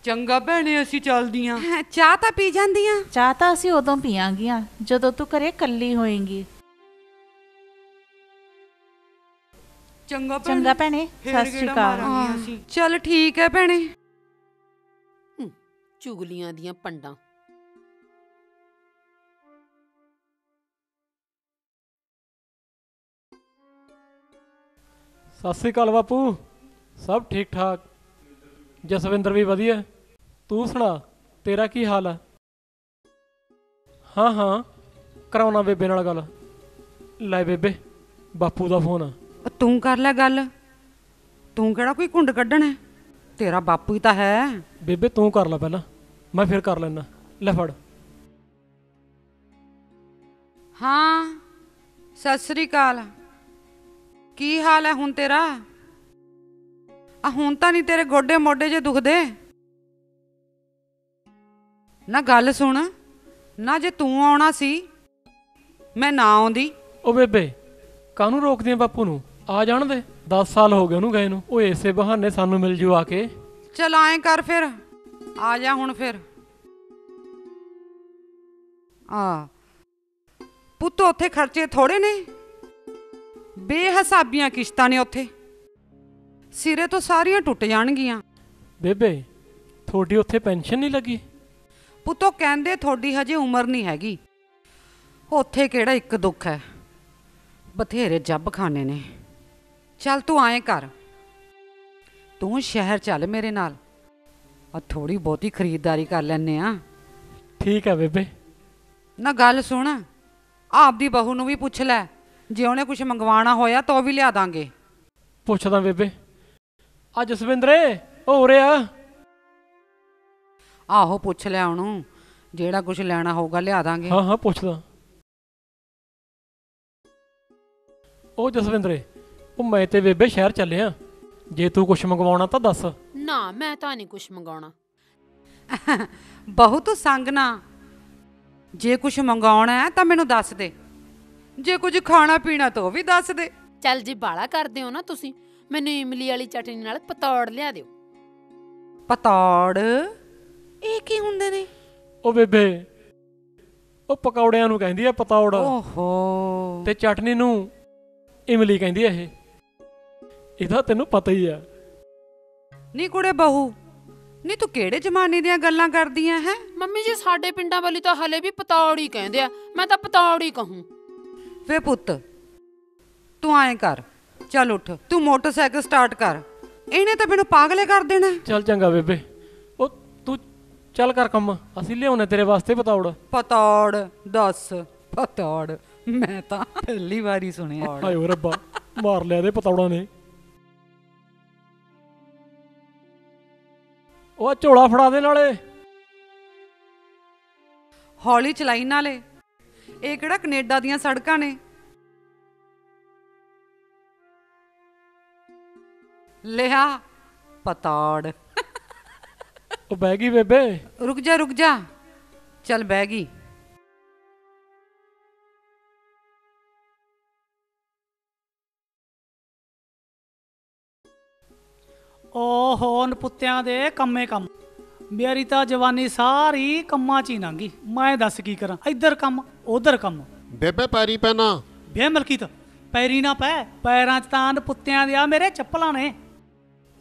चंगा भैणे असी चल दिया। चाह तां पी जांदियां? चाह तां असी उदों पीआंगियां जदों तू घरे कल्ली होएगी। ਚੰਗਾ ਭੈਣੇ ਸਤਿ ਸ਼੍ਰੀ ਅਕਾਲ। ਚਲ ਠੀਕ ਹੈ ਭੈਣੇ। ਚੁਗਲੀਆਂ ਦੀਆਂ ਪੰਡਾਂ। ਸਤਿ ਸ਼੍ਰੀ ਅਕਾਲ ਬਾਪੂ, ਸਭ ਠੀਕ ਠਾਕ? ਜਸਵਿੰਦਰ ਵੀ ਵਧੀਆ, ਤੂੰ ਸੁਣਾ ਤੇਰਾ ਕੀ ਹਾਲ ਹੈ? ਹਾਂ ਹਾਂ ਕਰਾਉਣਾ ਬੇਬੇ ਨਾਲ ਗੱਲ। ਲੈ ਬੇਬੇ ਬਾਪੂ ਦਾ ਫੋਨ ਆ। तू कर लै गल, तू केड़ा कोई घुंड कड्ढना, तेरा बापू ही तां है। बेबे तू कर लै पहला, मैं फिर कर लैना। लै फड़। हाँ सत श्री अकाल, की हाल है हुण तेरा? हुण तां नहीं तेरे गोडे मोडे जे दुखदे? ना गल सुण, ना जे तू आउणा सी मैं ना आउंदी। ओ बेबे काहनूं रोकदी ऐ बापू नूं, आ जाण दे, 10 साल हो गए उन्होंने गए नूं। ओए इसे बहाने सानू मिल जू आके। चल आए कर फिर, आ जा हुण फिर। आ पुत्त उत्थे खर्चे थोड़े ने, बेहसाबियां किश्तां ने उत्थे, सिरे तो सारियां टुट जाणगियां। बेबे थोड़ी उत्थे पेंशन नहीं लगी? पुतो कहते थोड़ी हजे उम्र नहीं हैगी, उत्थे केड़ा एक दुख है, बथेरे जब खाने ने। चल तू आए कर, तू शहर चल मेरे नाल, थोड़ी बहुती खरीददारी कर लैने आ। ठीक है बेबे। ना गल सुन, आपदी बहू नूं भी पुछ लै, जे उन्हें कुछ मंगवाना होया तो भी लिया दांगे। पुछदा बेबे। आ जसविंदरे हो रहा। आहो पुछ लै उहनूं, जेड़ा कुछ लेना होगा लिया दांगे। हाँ हाँ पुछदा। ओ जसविंदरे, ओ मैं ते बेबे शहर चले आ, जे तू कुछ मंगवाना तो दस। ना मैं तो नहीं कुछ मंगवाना। बहू तू संग ना, जे कुछ मंगवाना है तो मैनू दस दे, जे कुछ खाना पीना तो भी दस दे। चल जी बाला करदे हो ना तुसी, मैनू इमली वाली चटनी नाल पतौड़ लिया दियो। पतौड़ ये की हुंदे ने? ओ बेबे, ओ पकौड़ियां नू कहंदी है पतौड़। ओहो, ते चटनी नू इमली कहंदी है। इदा तेनू पता ही है। नी कुड़े बहू, नी तू केड़े जमाने दियां गल्लां करदियां हैं? मम्मी जी साडे पिंडां वाली तां हले भी पतौड़ी कहंदे आ, मैं तां पतौड़ी कहूं। वे पुत्त तू आए कर, चल उठ, तू मोटरसाइकिल स्टार्ट कर, इहने तां मैनू पागले कर देना। चल चंगा बेबे, ओ तू चल कर कम, असीं लिआउणे तेरे वास्ते पतौड़। पतौड़ दस पतौड़, मैं तां पहली वारी सुणिया। हाय ओ रब्बा, मार लिया दे पतौड़ां ने। ओ झोला फड़ा दे नाले। हौली चलाई नाले, ये किहड़ा कनेडा दियां सड़कां ने। लिया पतौड़। ओ बह गई बेबे। रुक जा रुक जा, चल बह गई। ओ होन पुत्तियां दे कम्मे कम, मेरी तां जवानी सारी कम्मां च ही लंघी, मैं दस की करा, इधर कम उधर कम। बेबे पैरी पैना। बे मलकीत पैरी ना पै, पैरां च तां पुत्तियां दे मेरे चप्पलां ने।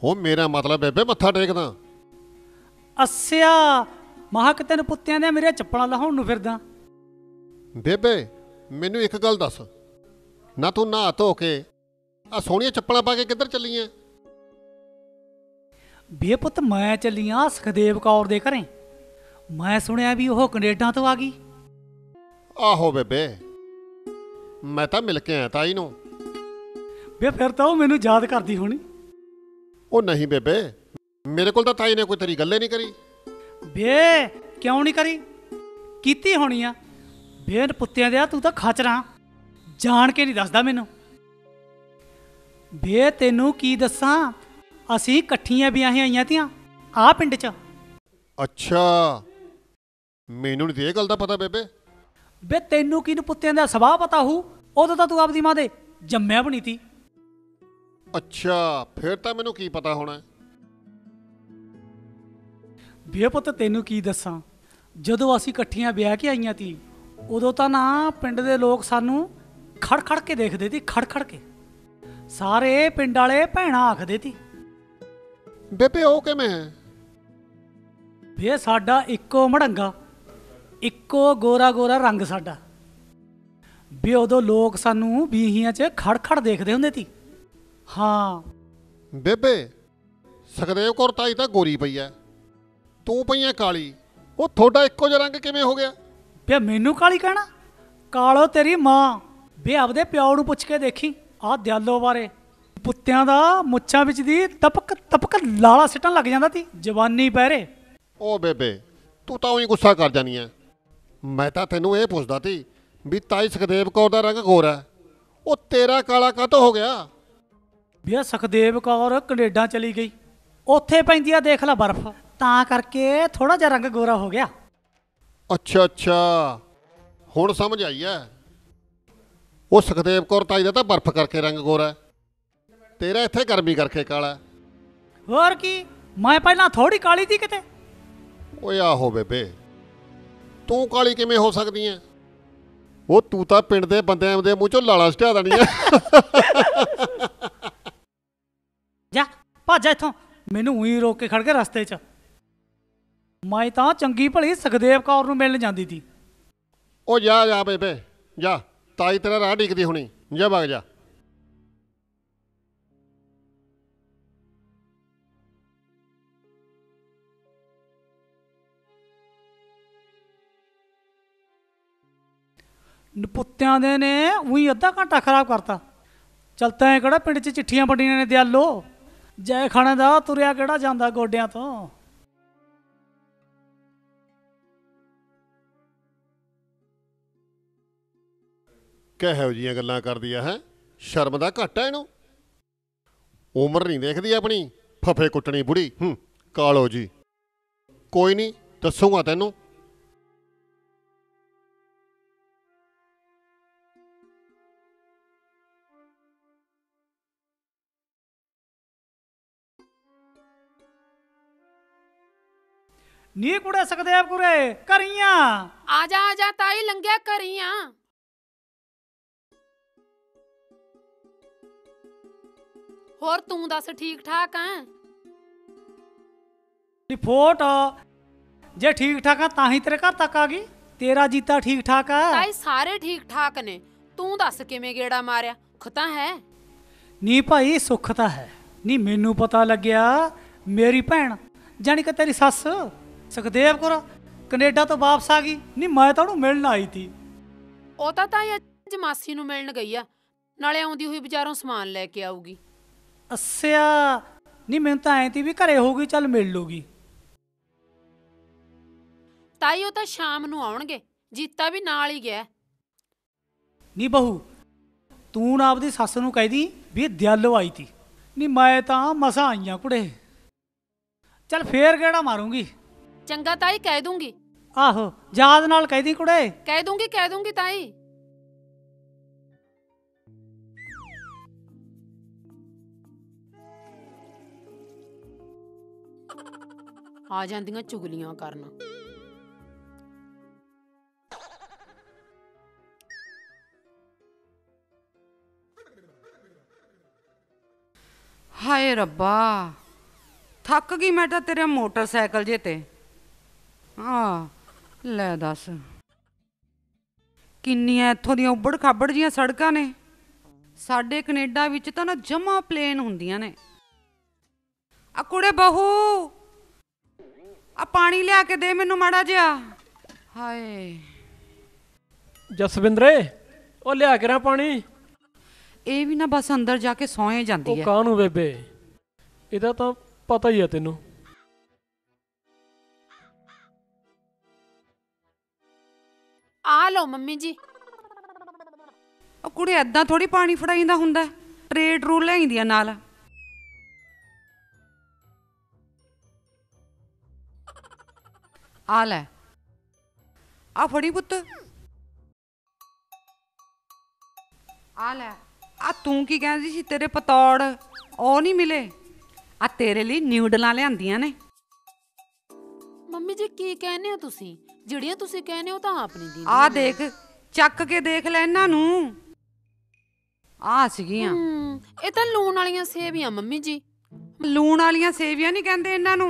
हो मेरा मतलब बेबे मत्था टेकदा। अस्या महाक तेन पुत्तियां दे मेरे चप्पलां लाहौण नूं फिरदा। बेबे मैनू एक गल दस ना, तू नहा धो के आ सोहणियां चप्पलां पा के किधर चली ऐ? बे पुत मैं चली हाँ सुखदेव कौर दे घरें, मैं सुनिया भी ओह कनेडा तो आ गई। आहो बेबे, मैं तां मिल के आया ताई नूं। बे फिर तां ओह मैनूं याद करदी होनी। ओ नहीं बेबे, मेरे कोल तां ताई ने कोई तेरी गल्ले नहीं करी। बे क्यों नहीं करी, कीती होनी आ। बे पुत्तियां दे तू तां खाचरा, जान के नहीं दसदा मैनूं। बे तैनूं की दस्सां, असीं कट्ठियां ब्याहें आईयां तियां आ पिंड च। अच्छा, मैनू नहीं गल दा पता बेबे। बे तैनू किन पुत्तियां दा सवाह पता हू, उदों तां तू आपदी मां दे जम्मिया भी नहीं ती। अच्छा फिर तां मैनू की पता होना। बे पुत्त तैनू की दस्सां, जदों असीं कट्ठियां ब्याह के आईयां ती उदों तां ना पिंड दे लोक सानू खड़ खड़ के देखदे ती, खड़ खड़ के सारे पिंड वाले भैणां आखदे ती। बेबे ओ किवें है? बे साडा इक्को मड़ंगा, इक्को गोरा गोरा रंग साडा। बे उदों लोग सानू बीहियां च खड़ खड़ देखदे हुंदे ती। हाँ बेबे, सुखदेव कौर ताई तां गोरी पई है, तू पई है काली, ओ थोड़ा इक्को जिहा रंग किवें हो गया? बे मैनू काली कहना, कालो तेरी मां। बे आपदे पिओ नूं पुछ के देखी, आ दयालो बारे पुत्तियां दा मुच्छां विच दी तपक तपक लाला सिटन लग जांदा ती, जवानी पैरे। ओ बेबे तू तां उही गुस्सा कर जानी है, मैं तां तैनूं इह पुछदा ती भी ताई सुखदेव कौर दा रंग गोरा है, ओ तेरा काला काहतों हो गया? वी सुखदेव कौर कनेडा चली गई, उत्थे पैंदी आ देख ला बर्फ, तां करके थोड़ा जिहा रंग गोरा हो गया। अच्छा अच्छा हुण समझ आई है, ओ सुखदेव कौर ताई दा तां बर्फ करके रंग गोरा है, तेरा इत्थे गर्मी करके काला। होर की, मैं पहला थोड़ी काली थी किते। ओए आहो बेबे, तू काली किवें हो सकदी है, वो तू तां पिंड दे बंदियां दे मूंह चों लाला सटिया देनी है। जा भज इत्थों, मैनू उई रोक के खड़ गया रस्ते च, मैं तो चंगी भली सुखदेव कौर नूं मिलने जाती थी। ओ जा जा बेबे जा, ताई तेरा राह ढीकदी होनी, जा भाग जा। नपुत्यां दे ने उही अद्धा घंटा खराब करता। चलता है केड़ा पिंड च चिट्ठियां बंडियां ने दयालो, जय खाने दा तुरिया केड़ा जांदा गोडियां तो। कहो जी गल्लां करदी है, शर्म दा घट है इनू, उम्र नहीं देखदी अपनी, फफे कुटनी बुढ़ी। कालो जी कोई नहीं, दसूंगा तैनू। नी कुड़े सुखदेव कुरे करियां, आजा ताई लंघिया करियां। और तू दस ठीक ठाक है? रिपोर्ट जे ठीक ठाक है ताही तेरे घर तक आ गई। तेरा जीता ठीक ठाक है? ताई सारे ठीक ठाक ने, तू दस किवें गेड़ा मारिया? खुता है नी भाई, सुख तां है नी। मैनू पता लग्या मेरी भैन जानी कि तेरी सस सुखदेव कौर कनेडा तो वापस आ गई। नी मैं तां उहनूं मिलण आई थी। ओह तां ताई अज मासी नूं मिलण गई आ, नाले आउंदी होई बाजारों समान लैके आऊगी। अस्या नी मैं तो ऐ थी भी घरे होगी, चल मिल लूगी। ताई तो शाम नूं आउणगे, जीता भी नाल ही गया। नी बहू तू ना आपदी सस नूं कह दी भी दयालो आई थी। नी मैं तो मसा आईयां कुड़े, चल फेर गेड़ा मारूंगी। चंगा ताई कह दूंगी। आहो याद नाल कह दी कुड़े। कह दूंगी ताई। आ जांदियां चुगलियां करना। हाय रब्बा, थक गई मैं तो तेरे मोटरसाइकिल जे ते। हाँ लै दस, किन्नियां इत्थों दी उबड़ खाबड़ जियां सड़कां ने। साडे कनेडा विच तां ना जमा प्लेन हुंदियां ने। आ कुड़े बहू आ पानी लिया के दे मैनू माड़ा जिहा। हाय जसविंदरे, ओ लिया के ना पानी। ये भी ना बस अंदर जाके सोए जाती है। कानू बेबे, इदा तो पता ही है तेनू। आ लो मम्मी जी। ओ कुड़ी ऐदां थोड़ी पानी फड़ाईंदा हुंदा, ट्रे ट्रू लैंदियां नाल। आ लै आ फड़ी पुत्त, आ लै। आ तू की कहती सी तेरे पतौड़ ओ नहीं मिले, आ तेरे लिए न्यूडलां लियांदियां ने। मम्मी जी की कहने हो तुसी, जिहड़ियां तुसी कहने हो तां आपणी दी। आ देख, चक के देख लै इन्हां नूं। आ सीगियां ए तां लूण वालियां सेवियां। मम्मी जी लूण वालियां सेवियां नहीं कहंदे इन्हां नूं,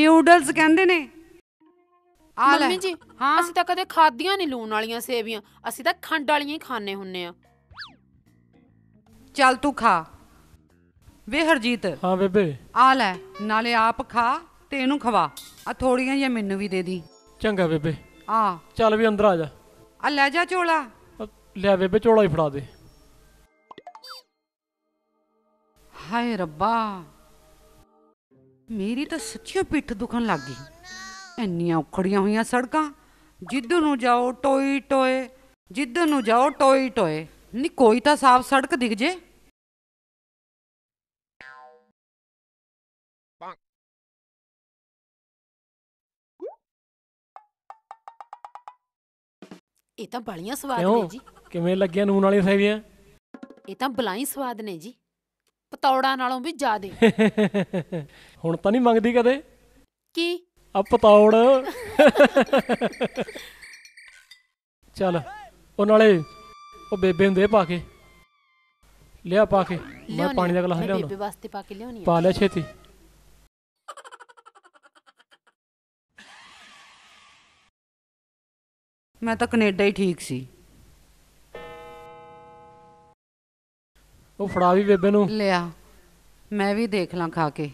न्यूडल्स कहंदे ने। मम्मी जी हाँ, असीं तां कदे खादियां नहीं लूण वालियां सेवियां, असीं तां खंड वालियां ही खाने हुन्ने आ। चल तू खा वे हरजीत। हाँ बेबे। आ लै, नाले आप खा ते इहनूं खवा, आ थोड़ियां जिहियां मैनू भी दे दी। चंगा बेबे। आ चल भी अंदर आ जा। आ लै जा झोला। लै बेबे झोला ही फड़ा दे। हाय रब्बा, मेरी तां सच्चियों पिट्ठ दुखन लग गई। इन्नियां उखड़ियां हुई सड़कां, जिद्धर नूं जाओ टोए टोए, जिद्धर नूं जाओ टोए टोए। नहीं कोई तो साफ सड़क दिख जे। ये तां बड़ियां स्वाद ने जी। किवें लगियां नून वाली सेवियां? ये तां बलाई स्वाद ने जी, पतौड़ा नालों भी ज्यादा। हुण तां नहीं मंगदी कदे की अब पतौड़। चल ओ नाले ओ बेबे दे पाके लिया, पाके मैं पानी का गिलास लियाउना, बेबे वास्ते पाके लियाउनी। पा ले छेती। मैं तो कनेडा ही ठीक सी। वो फड़ा भी बेबे नूं। ले आ, मैं भी देख ला खा के।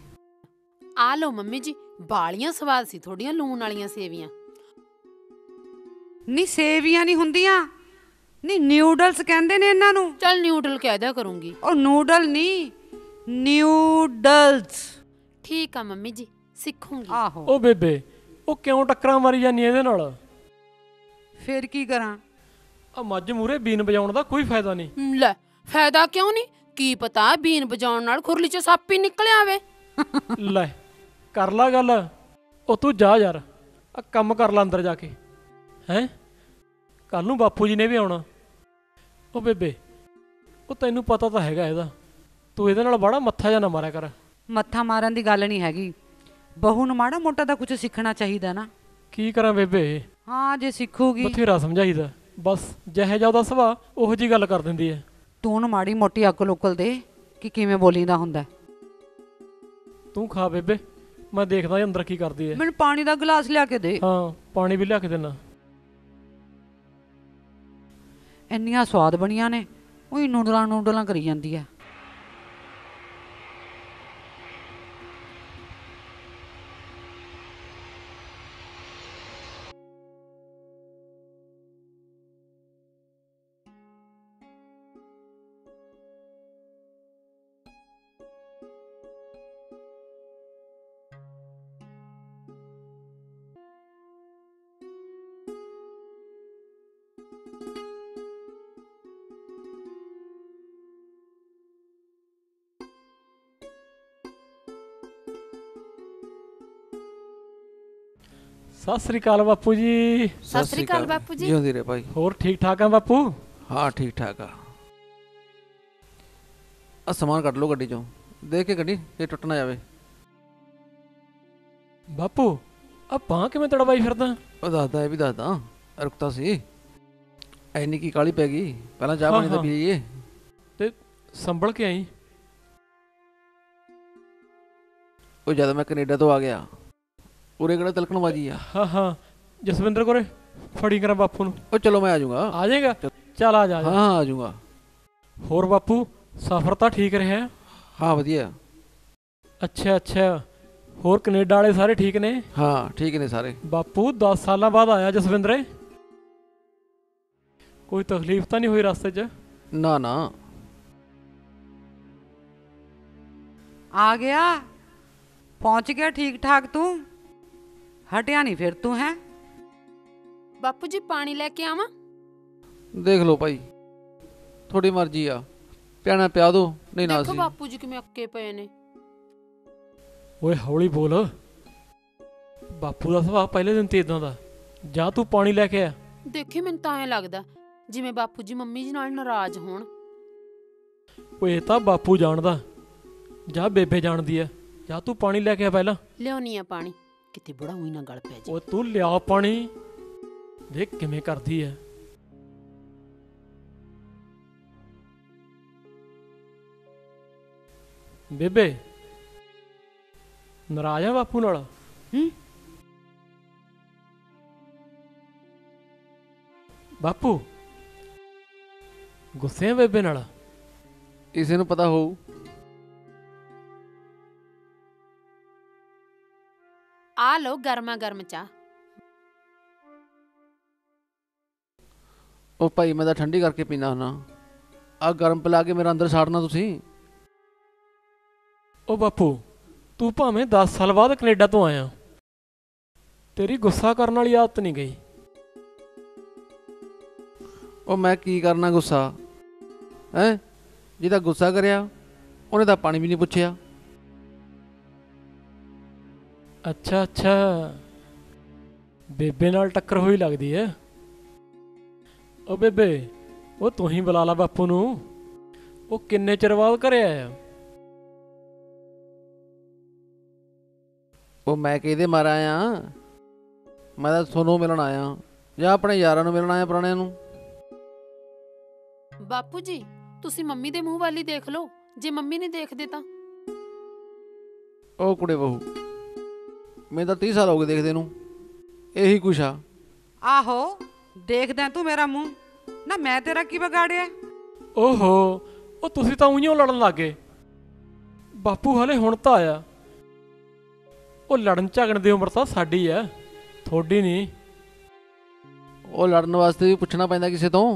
आ लो मम्मी जी, बालियां स्वाद सी थोड़ियां लून वालियां सेवियां। नहीं सेवियां नहीं हुंदियां, नहीं न्यूडल्स कहंदे ने इन्हां नूं। चल न्यूडल कह दिया करूंगी। ओ नूडल नहीं, न्यूडल्स। ठीक है मम्मी जी, सीखूंगी। आहो। ओ बेबे, ओ क्यों टक्करां मारी जानी इहदे नाल? फिर की करा, मज मूरे बीन बजाउण दा कोई फायदा नहीं। ले फायदा क्यों नहीं? की पता बीन बजाउण नाल खुरली चों सप्प ही निकल आवे। ले कर ला गल, ओ तू जा यार, आ काम कर ला अंदर जाके। हैं कल नूं बापू जी ने भी आउणा। ओ बेबे, ओ तैनूं पता तां हैगा इहदा, तू इहदे नाल बड़ा मत्था जा ना मारिया कर। मत्था मारन दी गल नहीं हैगी, बहू नूं माड़ा मोटा तां कुछ सीखना चाहिदा ना। की करा बेबे? हाँ जे सीखूगी। बथेरा समझाईदा, बस जिहे जा उहदा सुभा ओह जी गल कर दिंदी है। तू नूं माड़ी मोटी अकल उकल दे कि किवें बोलीदा हुंदा। तू खा बेबे, मैं देखदा अंदर की करदी है। मैनूं पानी दा गिलास लिया के दे। हाँ पानी भी लिया के देना। इन्नियां स्वाद बणियां ने, ओही नूडलां नूडलां करी जांदी है। सत श्री अकाल बापू जी। सत श्री अकाल बापू जी। जिउंदे रह भाई। होर ठीक ठाक है बापू? हाँ ठीक ठाक आ। समान कट लो गड्डी चों, देख के गड्डी ये टुट ना जावे। बापू आ बांह किवें तड़वाई फिरदा? ओ दसदा, ये भी दसदा, रुकता सी। ऐनी की काली पै गई, पहला जा पाणी दा पीए ते संभल के आई। ओ जद मैं कनेडा तो आ गया उरे कड़ा तलकनबाजी है। हाँ हाँ जसविंदर कोरे फड़ी करा बापू नूं। ओ चलो मैं आ जाऊँगा। आ जाएगा? चल आ जा। हाँ आ जाऊँगा। होर बापू सफर तां ठीक रहा? हाँ वधिया। अच्छा अच्छा, होर कनेडा वाले सारे ठीक ने? हाँ ठीक ने सारे। बापू 10 साल बाद आया जसविंदरे, कोई तकलीफ तां नहीं हुई रास्ते च? ना ना। आ गया, पहुँच गया ठीक ठाक? तू हटिया नहीं फिर तू है? बापू जी पानी लेके आवा? देख लो भाई थोड़ी मर्जी आ, प्याना प्या दो नहीं ना। देखो बापू जी किवें अक्के पए ने। ओए हौली बोल, बापू दा सुभाव पहले दिन ते इदां दा। जा तू पानी लेके आ। देखी मैनूं तां लगदा जिवें बापू जी मम्मी जी नाल नाराज होण। ओए तां बापू जाणदा, जा बेबे जाणदी आ। जा तू पानी लेके आ पहला। लिआउणी आ पानी, किते बड़ा हुई ना गल पै जाए। तू लिया पानी, देख किवें करदी है। बेबे नाराज है बापू नाल? बापू गुस्से है बेबे नाल? इसे नूं पता हो। आ लो गर्मा गर्म चाह। ओ भाई मैं तो ठंडी करके पीना हुना, आ गर्म पिला के मेरा अंदर साड़ना तुसी। ओ बापू तू भावें 10 साल बाद कनेडा तो आया, तेरी गुस्सा करने वाली आदत नहीं गई। ओ मैं की करना गुस्सा है, जिहदा गुस्सा करिया उन्हें तो पानी भी नहीं पुछया। अच्छा अच्छा, बेबे नाल टक्कर होई लगदी है। ओ बेबे वो तू ही बुला ला बापू नूं, वो किन्ने चिर बाद घरे आया? वो मैं किहदे मार आया, मैं तां सोनू मिलन आया या अपने यारां नूं मिलन आया पुराणियां नूं। बापू जी तुसी मम्मी दे मूंह वाली देख लो, जे मम्मी ने देख देता। ओ कुड़े बहू मैं तो 30 साल हो गए देखदे नूं, यही कुछ आ। आहो देख दें तू मेरा मुंह ना, मैं तेरा की बिगाड़िया। ओहो ओ तुसी तां उइयों लड़न लग गए। बापू हले हुण तां आया। ओ लड़न झगड़न दी उम्र तां साडी आ, थोड़ी नहीं। ओ लड़न वास्ते भी पुछना पैंदा किसे तों।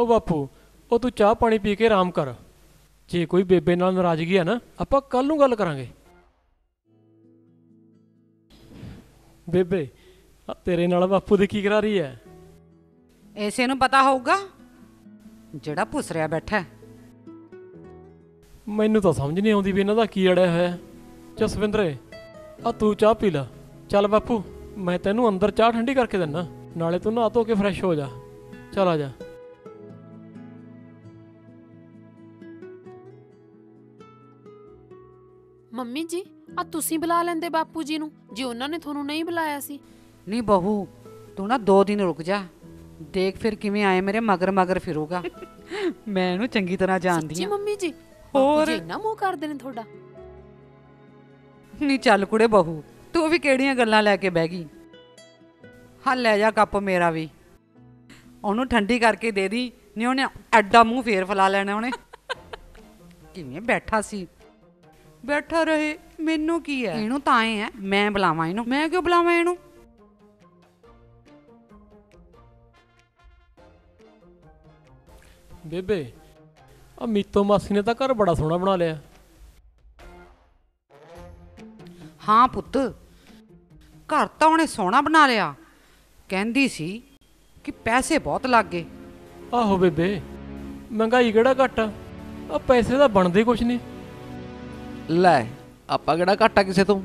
ओ बापू ओ तू चाह पानी पी के आराम कर। जे कोई बेबे नाल नाराजगी है ना, आपां कल नूं गल करांगे। बेबे तेरे नाल बापू दी की करा रही है? ऐसे नूं पता होऊगा जिहड़ा भुसरिया बैठा। मैनूं तां समझ नहीं आउंदी भी इन्हां दा की अड़िया होया। जसविंदरे आ तू चाह पी ला। चल बापू मैं तैनूं अंदर चाह ठंडी करके दिंना, नाले तू नहा धो के फ्रैश हो जा। चल आ जा। मम्मी जी आ तुसीं बुला लैंदे बापू जी नूं जे उन्हां ने तुहानूं नहीं बुलाया सी। नहीं बहू तू ना 2 दिन रुक जा, देख फिर किवें आए मेरे मगर मगर फिरूगा। मैं इहनूं चंगी तरह जानदी हां। मम्मी जी होर इन्ना मूंह करदे ने थोड़ा। नहीं चल कुड़े बहू तू भी केड़ियां गल्लां लैके बह गई। हां लै जा कप मेरा भी, उहनूं ठंडी करके दे दी, नहीं उहने एड्डा मूंह फेर फला लेना। उहने किवें बैठा सी, बैठा रहे मैनू की है। इनू ताए है मैं बुलावा इनू, मैं क्यों बुलावा इनू। बेबे आ मीतो मासी ने तां घर बड़ा सोहना बना लिया। हाँ पुत्त घर तां उहने सोहना बना लिया, कहंदी सी कि पैसे बहुत लग गए। आहो बेबे महंगाई केड़ा घट आ, पैसे तां बनदे कुछ नहीं। लै आपां किहड़ा घाटा किसे तों।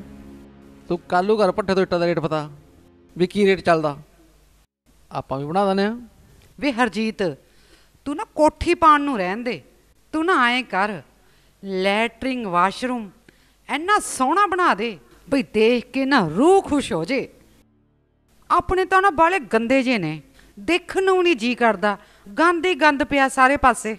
तू कल नूं घर भट्ठे तो इट्टा दा रेट पता भी की रेट चलदा, आपां भी बना देने। वे हरजीत तू ना कोठी पाण नूं रहन दे। तू ना आए कर, लैटरिंग वाशरूम इन्ना सोहना बना दे भई देख के ना रूह खुश हो जे। अपने तो ना बाले गंदे जे ने, देखण नूं नहीं जी करदा, गंद ही गंद पिया सारे पासे।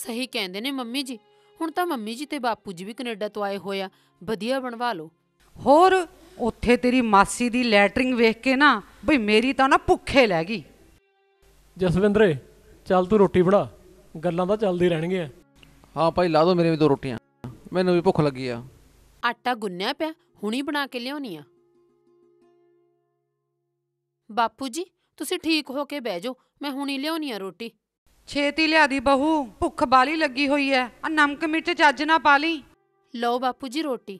सही कहंदे ने मम्मी जी। ਹੁਣ ਤਾਂ ਮੰਮੀ ਜੀ ਤੇ ਬਾਪੂ ਜੀ ਵੀ ਕੈਨੇਡਾ ਤੋਂ ਆਏ ਹੋਇਆ, ਵਧੀਆ ਬਣਵਾ ਲਓ। ਹੋਰ ਉੱਥੇ ਤੇਰੀ ਮਾਸੀ ਦੀ ਲੈਟਰਿੰਗ ਵੇਖ ਕੇ ਨਾ ਬਈ ਮੇਰੀ ਤਾਂ ਨਾ ਭੁੱਖੇ ਲੈ ਗਈ। ਜਸਵਿੰਦਰੇ ਚੱਲ ਤੂੰ ਰੋਟੀ ਬਣਾ, ਗੱਲਾਂ ਤਾਂ ਚੱਲਦੀ ਰਹਿਣਗੀਆਂ। ਹਾਂ ਭਾਈ ਲਾ ਦੋ ਮੇਰੇ ਵੀ 2 ਰੋਟੀਆਂ, ਮੈਨੂੰ ਵੀ ਭੁੱਖ ਲੱਗੀ ਆ। ਆਟਾ ਗੁੰਨਿਆ ਪਿਆ, ਹੁਣੀ ਬਣਾ ਕੇ ਲਿਆਉਣੀ ਆ। ਬਾਪੂ ਜੀ ਤੁਸੀਂ ਠੀਕ ਹੋ ਕੇ ਬਹਿ ਜਾਓ, ਮੈਂ ਹੁਣੀ ਲਿਆਉਣੀ ਆ ਰੋਟੀ। ਛੇਤੀ ਲਿਆ ਦੀ ਬਹੂ, ਭੁੱਖ ਬਾਲੀ ਲੱਗੀ ਹੋਈ ਐ। ਆ ਨਮਕ ਮਿਰਚ ਚੱਜ ਨਾ ਪਾ ਲਈ। ਲਓ ਬਾਪੂ ਜੀ ਰੋਟੀ,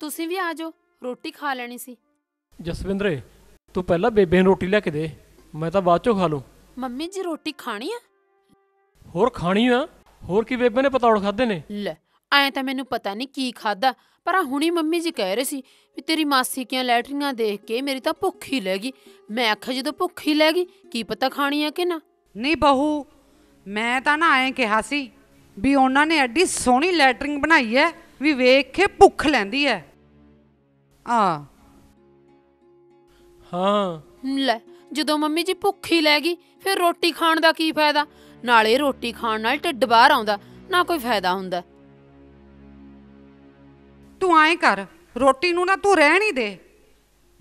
ਤੁਸੀਂ ਵੀ ਆ ਜਾਓ, ਰੋਟੀ ਖਾ ਲੈਣੀ ਸੀ। ਜਸਵਿੰਦਰੇ ਤੂੰ ਪਹਿਲਾਂ ਬੇਬੇ ਨੂੰ ਰੋਟੀ ਲੈ ਕੇ ਦੇ, ਮੈਂ ਤਾਂ ਬਾਅਦ ਚੋਂ ਖਾ ਲੂੰ। ਮੰਮੀ ਜੀ ਰੋਟੀ ਖਾਣੀ ਆ? ਹੋਰ ਖਾਣੀ ਆ, ਹੋਰ ਕੀ ਬੇਬੇ ਨੇ ਪਤੌੜ ਖਾਦੇ ਨੇ। ਲੈ ਐਂ ਤਾਂ ਮੈਨੂੰ ਪਤਾ ਨਹੀਂ ਕੀ ਖਾਦਾ, ਪਰ ਹੁਣੀ ਮੰਮੀ ਜੀ ਕਹਿ ਰਹੇ ਸੀ ਵੀ ਤੇਰੀ ਮਾਸੀ ਕਿਆਂ ਲੈਟਰੀਆਂ ਦੇਖ ਕੇ ਮੇਰੀ ਤਾਂ ਭੁੱਖ ਹੀ ਲੱਗੀ। ਮੈਂ ਆਖਿਆ ਜਦੋਂ ਭੁੱਖ ਹੀ ਲੱਗੀ ਕੀ ਪਤਾ ਖਾਣੀ ਆ ਕਿ ਨਾ। ਨਹੀਂ ਬਹੂ ਮੈਂ ਤਾਂ ਨਾ ਐਂ ਕਿਹਾ ਸੀ ਵੀ ਉਹਨਾਂ ਨੇ ਐਡੀ ਸੋਹਣੀ ਲੈਟਰਿੰਗ ਬਣਾਈ ਐ ਵੀ ਵੇਖ ਕੇ ਭੁੱਖ ਲੈਂਦੀ ਐ। ਆ ਹਾਂ ਲੈ ਜਦੋਂ ਮੰਮੀ ਜੀ ਭੁੱਖ ਹੀ ਲੱਗੀ ਫਿਰ ਰੋਟੀ ਖਾਣ ਦਾ ਕੀ ਫਾਇਦਾ। ਨਾਲੇ ਰੋਟੀ ਖਾਣ ਨਾਲ ਢਿੱਡ ਬਾਹਰ ਆਉਂਦਾ ਨਾ ਕੋਈ ਫਾਇਦਾ ਹੁੰਦਾ। ਤੂੰ ਆਏ ਕਰ ਰੋਟੀ ਨੂੰ ਨਾ ਤੂੰ ਰਹਿਣ ਹੀ ਦੇ।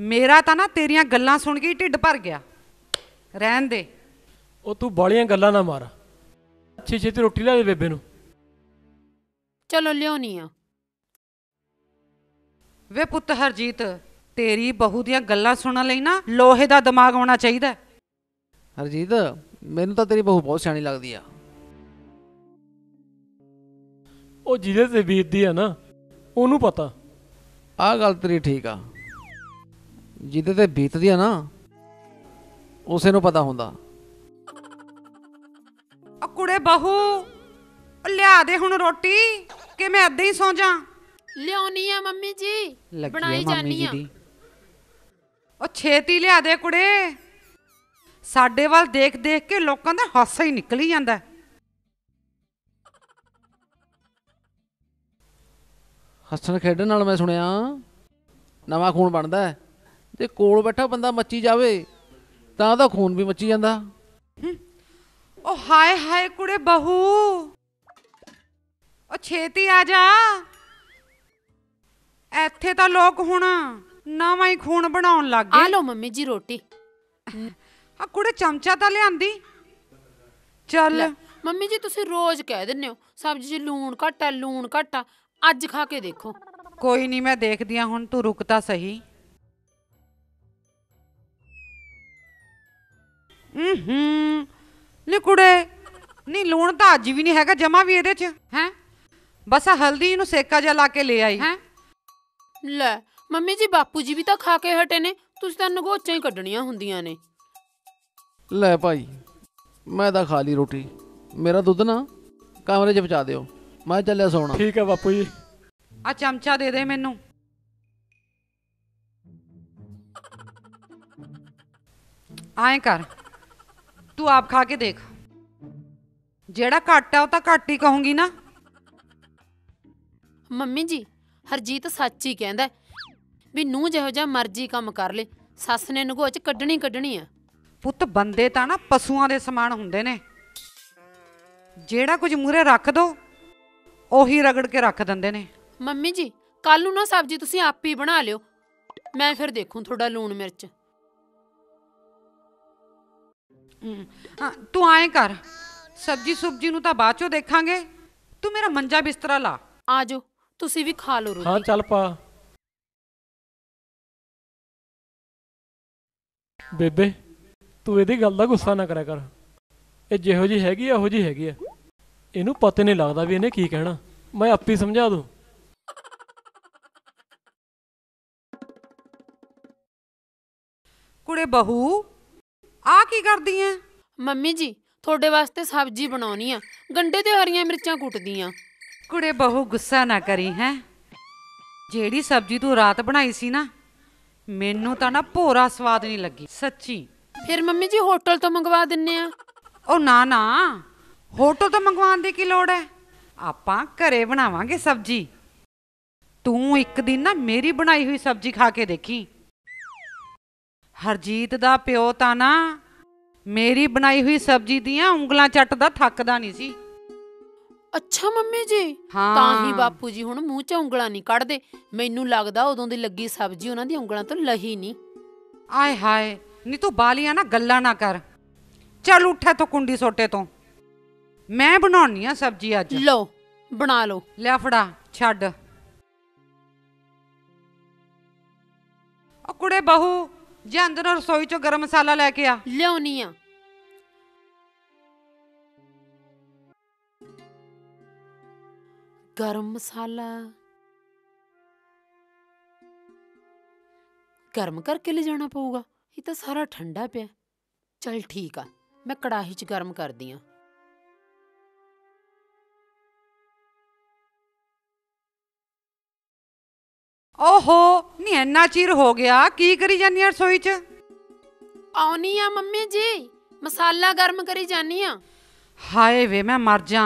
ਮੇਰਾ ਤਾਂ ਨਾ ਤੇਰੀਆਂ ਗੱਲਾਂ ਸੁਣ ਕੇ ਢਿੱਡ ਭਰ ਗਿਆ, ਰਹਿਣ ਦੇ। ਉਹ ਤੂੰ ਬਾਲੀਆਂ ਗੱਲਾਂ ਨਾ ਮਾਰ, ਅੱਛੀ ਛੇਤੀ ਰੋਟੀ ਲੈ ਦੇ ਬੇਬੇ ਨੂੰ। ਚਲੋ ਲਿਆਉਣੀ ਆ। ਵੇ ਪੁੱਤ ਹਰਜੀਤ ਤੇਰੀ ਬਹੂ ਦੀਆਂ ਗੱਲਾਂ ਸੁਣਨ ਲਈ ਨਾ ਲੋਹੇ ਦਾ ਦਿਮਾਗ ਹੋਣਾ ਚਾਹੀਦਾ। ਹਰਜੀਤ ਮੈਨੂੰ ਤਾਂ ਤੇਰੀ ਬਹੂ ਬਹੁਤ ਸਿਆਣੀ ਲੱਗਦੀ ਆ। ਉਹ ਜਿਹਦੇ ਤੇ ਬੀਤਦੀ ਆ ਨਾ ਉਹਨੂੰ ਪਤਾ। ਆਹ ਗੱਲ ਤੇਰੀ ਠੀਕ ਆ, ਜਿਹਦੇ ਤੇ ਬੀਤਦੀ ਆ ਨਾ ਉਸੇ ਨੂੰ ਪਤਾ ਹੁੰਦਾ। ਆ ਕੁੜੇ ਬਹੂ ਲਿਆ ਦੇ ਹੁਣ ਰੋਟੀ, ਕਿ ਮੈਂ ਅੱਧੇ ਹੀ ਸੌ ਜਾ। ਲਿਆਉਣੀ ਆ ਮੰਮੀ ਜੀ, ਬਣਾਈ ਜਾਨੀ ਆ। ਉਹ ਛੇਤੀ ਲਿਆ ਦੇ ਕੁੜੇ, ਸਾਡੇ ਵੱਲ ਦੇਖ ਦੇਖ ਕੇ ਲੋਕਾਂ ਦਾ ਹਾਸਾ ਹੀ ਨਿਕਲੀ ਜਾਂਦਾ। ਹੱਸਣ ਖੇਡਣ ਨਾਲ ਮੈਂ ਸੁਣਿਆ ਨਵਾਂ ਖੂਨ ਬਣਦਾ। ਜੇ ਕੋਲ ਬੈਠਾ ਬੰਦਾ ਮੱਚੀ ਜਾਵੇ ਤਾਂ ਉਹਦਾ ਖੂਨ ਵੀ ਮੱਚੀ ਜਾਂਦਾ। ਉਹ ਹਾਏ ਹਾਏ ਕੁੜੇ ਬਹੂ ਉਹ ਛੇਤੀ ਆ ਜਾ, ਇੱਥੇ ਤਾਂ ਲੋਕ ਹੁਣ ना मैं खून बनाउन लग गई। आ लो मम्मी जी रोटी। आ कुड़े चमचा तो लियांदी। चल मम्मी जी तुसी रोज कह दिंदे हो सब्जी लूण घटा लूण घटा, अज खा के देखो। कोई नहीं मैं देखदी हां, हुण तू रुकता सही। ले कुड़े नहीं लूण तो अज भी नहीं हैगा जमा भी इहदे च हैं, बस हल्दी नूं सेका जा ला के ले आई हैं। ले मम्मी जी बापू जी भी तो खा के हटे ने, तुसीं तां नगोचां ही कड्डणीआं हुंदियां ने। ले भाई मैं तो खा ली रोटी, मेरा दुध ना कमरे च पहुंचा दियो, मैं चलिया सोना। ठीक है बापू जी। आ चमचा दे दे मैनू। आए कर तू आप खा के देख, जेड़ा घट है वह तो घट ही कहूंगी ना। मम्मी जी हरजीत सच ही कहता भी नूं जिहो जिहा मर्जी काम कर ले, सस ने नगोच कड्डनी कड्डनी है। पुत्त बंदे तां ना पशुआं दे समान हुंदे ने, जेड़ा कुछ मूहरे रख दो ओही रगड़ के रख दिंदे ने। मम्मी जी कल नूं ना सब्जी तुसीं आप ही बना लियो, मैं फिर देखूं थोड़ा लूण मिर्च। तू आए कर सब्जी सुब्जी नूं तां बाद चों देखांगे, तू मेरा मंजा बिस्तरा ला। आ जाओ तुसीं भी खा लो रोटी। हां चल पा बेबे, तू इहदी गल दा गुस्सा ना करा कर, ये जिहो जी हैगी आ ओहो जी हैगी आ, इहनूं पता नहीं लगदा भी इहने की कहना, मैं आपे समझा दूं। कुड़े बहू आ की करदी ऐ? मम्मी जी थोड़े वास्ते सब्जी बनाउणी आ, गंढे ते हरियां मिर्चां कुटदी आ। कुड़े बहू गुस्सा ना करी है, जेड़ी सब्जी तू रात बनाई सी ना मैनू तां ना भोरा स्वाद नहीं लगी सच्ची। फिर मम्मी जी होटल तो मंगवा दिन्ने आ। ओ ना ना होटल तो मंगवाने दी की लोड़ है, आपां घरे बनावांगे सब्जी। तू एक दिन ना मेरी बनाई हुई सब्जी खा के देखी। हरजीत दा प्यो तां ना मेरी बनाई हुई सब्जी दियां उंगलां चटदा थकदा नहीं सी। अच्छा मम्मी जी हाँ। तां ही बापू जी हुण मूंह च उंगलां नहीं कढदे, मैनूं लगदा उदों दी लगी सब्जी उहनां दी उंगलां तो लही नहीं। आए हाय नी तू बालियां ना गल्लां ना कर, चल उठ तो कुंडी सोटे तो, मैं बनाउणी आ सब्जी अज। लो बना लो। लिया फड़ा छड्ड। ओ कुड़े बहू जे अंदर रसोई चो गरम मसाला लैके आ। लियाउणी आ। गरम मसाला गर्म करके ले जाना पऊगा, ये तो सारा ठंडा पे। चल ठीक आ मैं कड़ाही च गर्म कर दी। ओहो नी इन्ना चीर हो गया की करी जानी रसोई च? आउनी आ मम्मी जी मसाला गर्म करी जानी आ। हाय वे मैं मर जा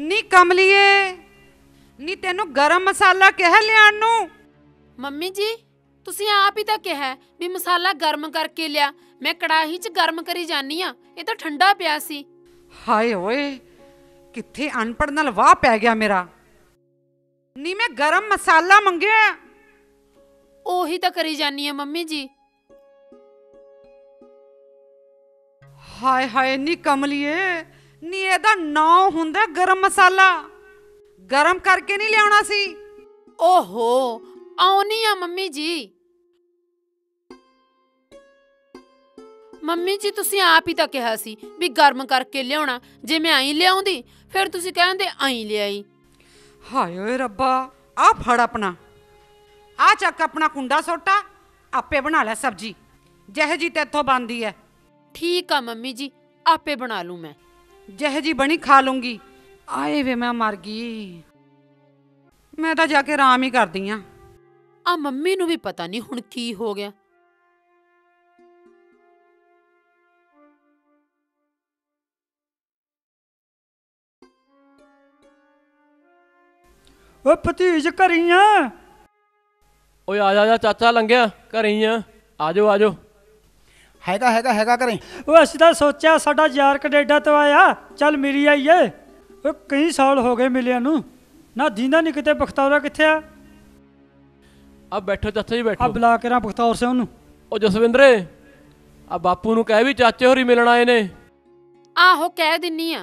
नी कमलिए, नी तेनू गरम मसाला कह लिया नू। मम्मी जी तुसी आप ही तो कहा भी मसाला गर्म करके लिया, मैं कड़ाही च गर्म करी जानी आ, ये तो ठंडा पिया सी। हाय ओए किथे अनपढ़ नाल वाह पै गया मेरा। नी मैं गरम मसाला मंगया ओही तो करी जानी है मम्मी जी। हाय हाय नी कमलिए नी एदा नाम हुंदा गरम मसाला, गरम करके नहीं लियाउणा सी। ओहो आउनी आ मम्मी जी। मम्मी जी तुसी आप ही तो कहा सी भी गर्म करके लियाउणा, जे मैं आई लियाउंदी फिर तुसी कहंदे आई लियाई। हाय ओए रब्बा आ फड़ अपना, आ चक अपना कुंडा सोटा, आपे बना लै सब्जी जिह जी तेथों बनदी है। ठीक आ मम्मी जी आपे बना लूं मैं, जह जी बनी खा लूंगी। आए वे मैं मर गई, मैं तो जाके आराम ही कर दी। आ मम्मी नू भी पता नहीं हुण की हो गया। ओ भतीज घरी आ? ओए आ जा चाचा लंघिया घरी आ, आजो आजो। हैगा हैगा हैगा करें। वो असीं तां सोचिया साडा यार कनेडा तो आया, चल मिली आईए। वो कई साल हो गए मिलिया नूं ना, दींदा नहीं किते। बख्तौरा किथे आ? अब बैठो चाचा जी बैठो। अब बुला के ना बख्तौर सिंह नूं। ओ जसविंदरे अब बापू नूं कह भी चाचे होरी मिलण आए ने। आहो कह दिन्नी आ।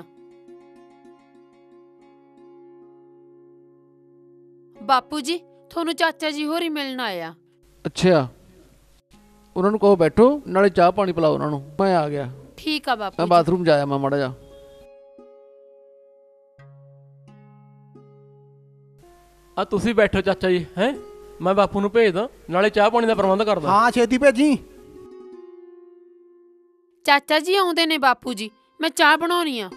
बापू जी थोनू चाचा जी होरी मिलण आए आ। अच्छा उन्होंने कहो बैठो नाले चाह पानी पिलाओ उन्होंने। मैं आ गया। ठीक है बापू। मैं बाथरूम जाया मैं माड़ा जा। आ तुसी बैठो चाचा जी हैं मैं बापू नूं भेज दा नाले चाह पानी दा प्रबंध कर दा। हां छेती भेजी। चाचा जी आउंदे ने बापू जी मैं चाह बनाउणी आ।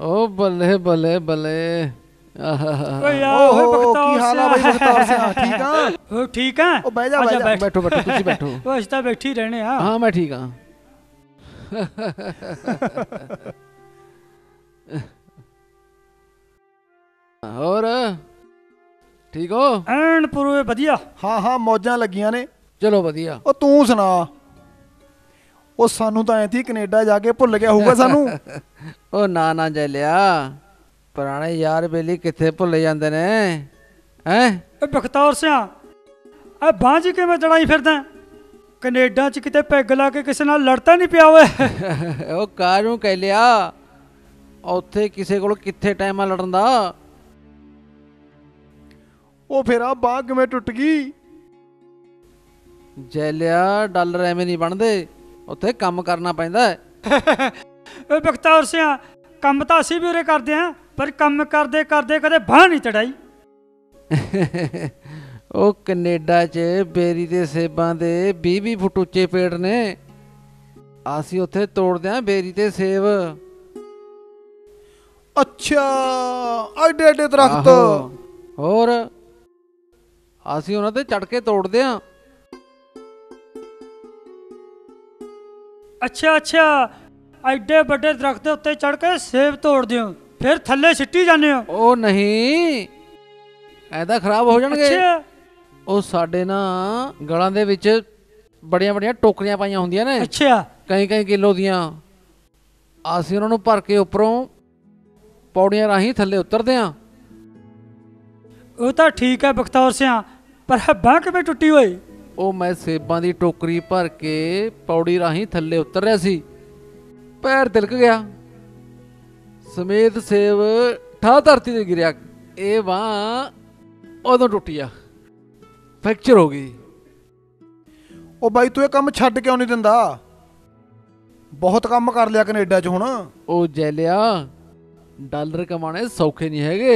ओ बल्ले बल्ले बल्ले ठीक हो एन पूरे वधिया। हाँ हाँ मौजां लगियां ने। चलो वधिया। तू सुना ਉਹ ਸਾਨੂੰ ਤਾਂ ਐ ਥੀ ਕੈਨੇਡਾ ਜਾ ਕੇ ਭੁੱਲ ਗਿਆ ਹੋਊਗਾ ਸਾਨੂੰ। ਉਹ ਨਾ ਨਾ ਜਲਿਆ ਪੁਰਾਣੇ ਯਾਰ ਬੇਲੀ ਕਿੱਥੇ ਭੁੱਲ ਜਾਂਦੇ ਨੇ ਹੈ। ਬਖਤੌਰ ਸਿਆ ਆ ਬਾਂਝ ਕਿਵੇਂ ਜੜਾਈ ਫਿਰਦਾ ਕੈਨੇਡਾ ਚ ਕਿਤੇ ਪੈਗ ਲਾ ਕੇ ਕਿਸੇ ਨਾਲ ਲੜਤਾ ਨਹੀਂ ਪਿਆ ਓਏ। ਉਹ ਕਾਹਨੂੰ ਕਹਿ ਲਿਆ ਉੱਥੇ ਕਿਸੇ ਕੋਲ ਕਿੱਥੇ ਟਾਈਮ ਆ ਲੜਨ ਦਾ। ਉਹ ਫਿਰ ਆ ਬਾਂਹ ਕਿਵੇਂ ਟੁੱਟ ਗਈ ਜਲਿਆ। ਡਾਲਰ ਐਵੇਂ ਨਹੀਂ ਬਣਦੇ ਉੱਥੇ ਕੰਮ ਕਰਨਾ ਪੈਂਦਾ ਹੈ। ਓਏ ਬਖਤੌਰ ਸਿਆ ਕੰਮ ਤਾਂ ਅਸੀਂ ਵੀ ਉਰੇ ਕਰਦੇ ਹਾਂ ਪਰ ਕੰਮ ਕਰਦੇ ਕਰਦੇ ਕਦੇ ਬਾਹ ਨਹੀਂ ਚੜਾਈ। ਉਹ ਕੈਨੇਡਾ 'ਚ ਬੇਰੀ ਦੇ ਸੇਬਾਂ ਦੇ 20-20 ਫੁੱਟ ਉੱਚੇ ਪੇੜ ਨੇ। ਅਸੀਂ ਉੱਥੇ ਤੋੜਦੇ ਹਾਂ ਬੇਰੀ ਤੇ ਸੇਬ। ਅੱਛਾ ਐਡੇ ਐਡੇ ਦਰਖਤ। ਹੋਰ ਅਸੀਂ ਉਹਨਾਂ ਤੇ ਚੜ ਕੇ ਤੋੜਦੇ ਹਾਂ। अच्छा अच्छा एडे बड़े दरख्त उत्ते चढ़ के सेब तोड़ दियो फिर थले सिटी जाने हो। ओ नहीं ऐदा खराब हो जाएंगे। ओ साडे ना गलां दे विच बड़ियां बड़ियां टोकरियां पाइयां हुंदियां ने। अच्छा कई कई किलो दियां। आसीं उन्हां नूं भर के उपरों पौड़ियां राहीं थले उतरदे हां। ओ तां ठीक है बखतौर सिंह पर बांह किवें टुटी होई। ਉਹ ਮੈਂ ਸੇਬਾਂ ਦੀ ਟੋਕਰੀ ਭਰ ਕੇ ਪੌੜੀ ਰਾਹੀਂ ਥੱਲੇ ਉਤਰ ਰਿਹਾ ਸੀ ਪੈਰ ਤਿਲਕ ਗਿਆ ਸਮੇਤ ਸੇਬ ਠਾਹ ਧਰਤੀ ਤੇ ਗਿਰਿਆ। ਇਹ ਬਾਂਹ ਉਦੋਂ ਟੁੱਟੀ ਆ ਫ੍ਰੈਕਚਰ ਹੋ ਗਈ। ਉਹ ਬਾਈ ਤੂੰ ਇਹ ਕੰਮ ਛੱਡ ਕਿਉਂ ਨਹੀਂ ਦਿੰਦਾ ਬਹੁਤ ਕੰਮ ਕਰ ਲਿਆ ਕੈਨੇਡਾ 'ਚ ਹੁਣ। ਉਹ ਜੈਲਿਆ ਡਾਲਰ ਕਮਾਉਣੇ ਸੌਖੇ ਨਹੀਂ ਹੈਗੇ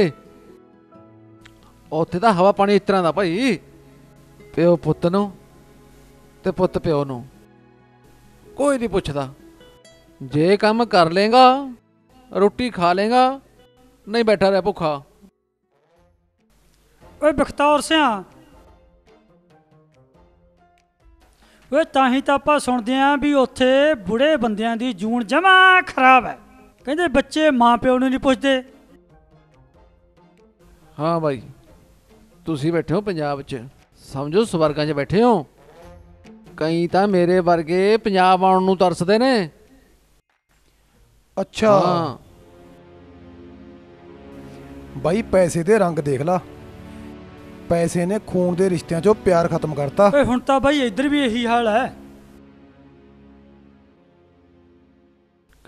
ਉੱਥੇ ਤਾਂ ਹਵਾ ਪਾਣੀ ਇਸ ਤਰ੍ਹਾਂ ਦਾ ਭਾਈ ਪਿਓ ਪੁੱਤ ਨੂੰ ਤੇ ਪੁੱਤ ਪਿਓ ਨੂੰ ਕੋਈ ਨਹੀਂ ਪੁੱਛਦਾ। ਜੇ ਕੰਮ ਕਰ ਲੇਗਾ ਰੋਟੀ ਖਾ ਲੇਗਾ ਨਹੀਂ ਬੈਠਾ ਰਹਿ ਭੁੱਖਾ। ਓਏ ਬਖਤੌਰ ਸਿਆ ਓਏ ਤਾਂ ਹੀ ਤਾਂ ਆਪਾਂ ਸੁਣਦੇ ਆਂ ਵੀ ਉੱਥੇ ਬੁੜੇ ਬੰਦਿਆਂ ਦੀ ਜੂਨ ਜਮਾ ਖਰਾਬ ਹੈ ਕਹਿੰਦੇ ਬੱਚੇ ਮਾਂ ਪਿਓ ਨੂੰ ਨਹੀਂ ਪੁੱਛਦੇ। ਹਾਂ ਬਾਈ ਤੁਸੀਂ ਬੈਠੇ ਹੋ ਪੰਜਾਬ 'ਚ समझो स्वर्गां 'ਚ बैठे हो। कई तो मेरे वर्गे पंजाब आउण नूं तरसदे ने। अच्छा भाई पैसे दे रंग देख ला पैसे ने खून दे रिश्तियां 'चों प्यार खत्म करता। हुण तां भाई इधर भी यही हाल है।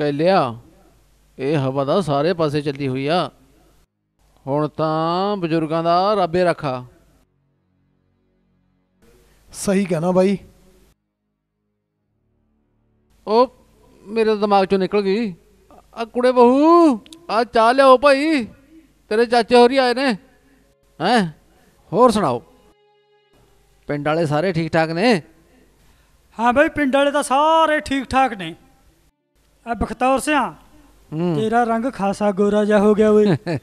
कह लिया ये हवा दा सारे पासे चली हुई आ हुण तां बजुर्गां दा रबे रखा। सही कहना भाई। ओ मेरे दिमाग चो निकल गई आ कुड़े बहू आ चाह लियाओ भाई तेरे चाचे होरी आए ने हैं। होर सुनाओ पिंड वाले सारे ठीक ठाक ने। हाँ भाई पिंड वाले तो सारे ठीक ठाक ने। बखतौर सिंह तेरा रंग खासा गोरा जा हो गया वे।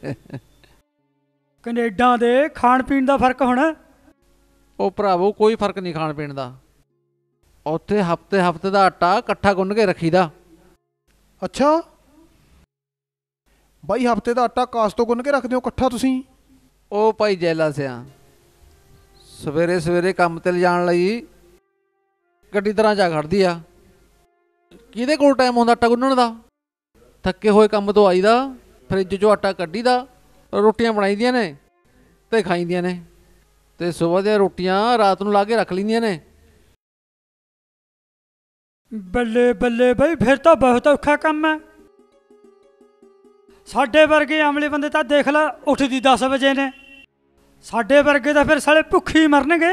कनेडा दे खाण पीण का फर्क होना। ਉਹ ਭਰਾਵੋ ਕੋਈ ਫਰਕ ਨਹੀਂ ਖਾਣ ਪੀਣ ਦਾ ਉੱਥੇ ਹਫਤੇ ਹਫਤੇ ਦਾ ਆਟਾ ਇਕੱਠਾ ਗੁੰਨ ਕੇ ਰੱਖੀਦਾ। ਅੱਛਾ ਬਾਈ ਹਫਤੇ ਦਾ ਆਟਾ ਕਾਸ ਤੋਂ ਗੁੰਨ ਕੇ ਰੱਖਦੇ ਹੋ ਇਕੱਠਾ ਤੁਸੀਂ। ਉਹ ਭਾਈ ਜੈਲਾ ਸਿਆ ਸਵੇਰੇ ਸਵੇਰੇ ਕੰਮ ਤੇ ਲਿਜਾਣ ਲਈ ਗੱਡੀ ਤਰ੍ਹਾਂ ਜਾ ਖੜਦੀ ਆ किहदे कोल टाइम हुंदा आटा गुन्नण दा? थक्के होए कम्म तो आईदा, फ्रिज चों आटा कड्ढीदा, रोटियां बनाई दियां ने ते खाईदियां ने ते सुबह दी रोटियां रात नूं ला के रख लैंदियां ने। बल्ले बल्ले भाई, फिर तो बहुत औखा काम है। साढ़े वर्गे अमले बंदे तो देख ला उठदी 10 बजे ने, साढ़े वर्गे तो फिर साले भुखी मरनगे।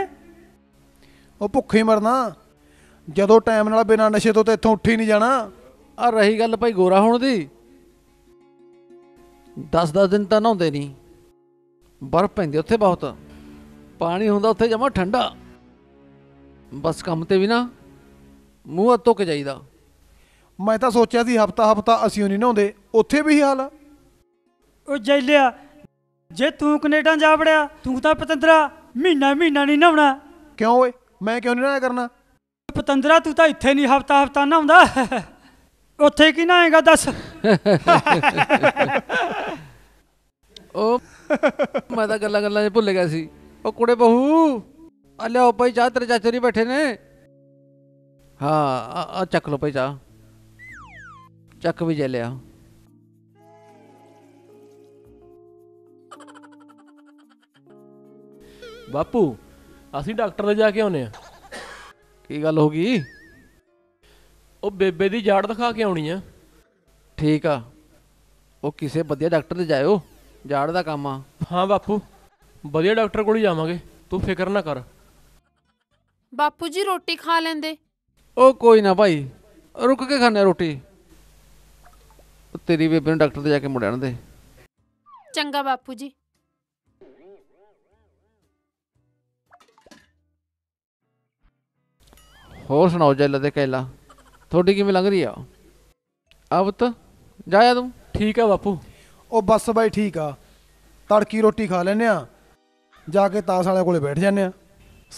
वह भुखी मरना जदों टाइम नाल बिना नशे तो इत्थों उठ ही नहीं जाना। आ रही गल भाई गोरा होण दी, 10-10 दिन तो नहाते नहीं, बर्फ पैंदी उत्थे बहुत, पानी हुंदा उत्थे जमा ठंडा, बस कम ते भी ना मूँह धोके जाईदा। मैं तो सोचा सी हफ्ता हफ्ता असीं नहीं नहाउंदे, उत्थे भी हाल आ। ओ जैलिया, जे तू कनेडा जा वड़िया तू तो पतंदरा महीना महीना नहीं नहाउणा। क्यों ओए, मैं क्यों नहीं नहाया करना? पतंदरा तू तो इत्थे नहीं हफ्ता हफ्ता नहाउंदा, उत्थे की नहाएगा दस? ओ मैं तो गल्लां गल्लां च भुल गया सी। ओ कुड़े बहू आ लियाओ भाई चाह, तेरे चाचे नहीं बैठे ने। हाँ चक लो भाई चाह, चक भी जै लिया। बापू असी डॉक्टर दे जाके आने, की गल हो गई? ਉਹ ਬੇਬੇ ਦੀ ਜਾੜ ਦਿਖਾ ਕੇ ਆਉਣੀ ਆ। ਠੀਕ ਆ, ਉਹ ਕਿਸੇ ਵਧੀਆ ਡਾਕਟਰ ਤੇ ਜਾਇਓ, ਜਾੜ ਦਾ ਕੰਮ ਆ। ਹਾਂ ਬਾਪੂ ਵਧੀਆ ਡਾਕਟਰ ਕੋਲ ਹੀ ਜਾਵਾਂਗੇ, ਤੂੰ ਫਿਕਰ ਨਾ ਕਰ। ਬਾਪੂ ਜੀ ਰੋਟੀ ਖਾ ਲੈਂਦੇ? ਉਹ ਕੋਈ ਨਾ ਭਾਈ, ਰੁਕ ਕੇ ਖਾਣੇ ਰੋਟੀ, ਤੇਰੀ ਬੇਬੇ ਨੂੰ ਡਾਕਟਰ ਤੇ ਜਾ ਕੇ ਮੁੜ ਆਣ ਦੇ। ਚੰਗਾ ਬਾਪੂ ਜੀ। ਹੋਰ ਸੁਣਾਓ ਜੈਲਾ ਤੇ ਕੈਲਾ, थोड़ी किमें लग रही है? अब तो जाया तू? ठीक है बापू। ओ बस भाई ठीक आ, तड़की रोटी खा लेने जाके तास वाले कोले बैठ जाने।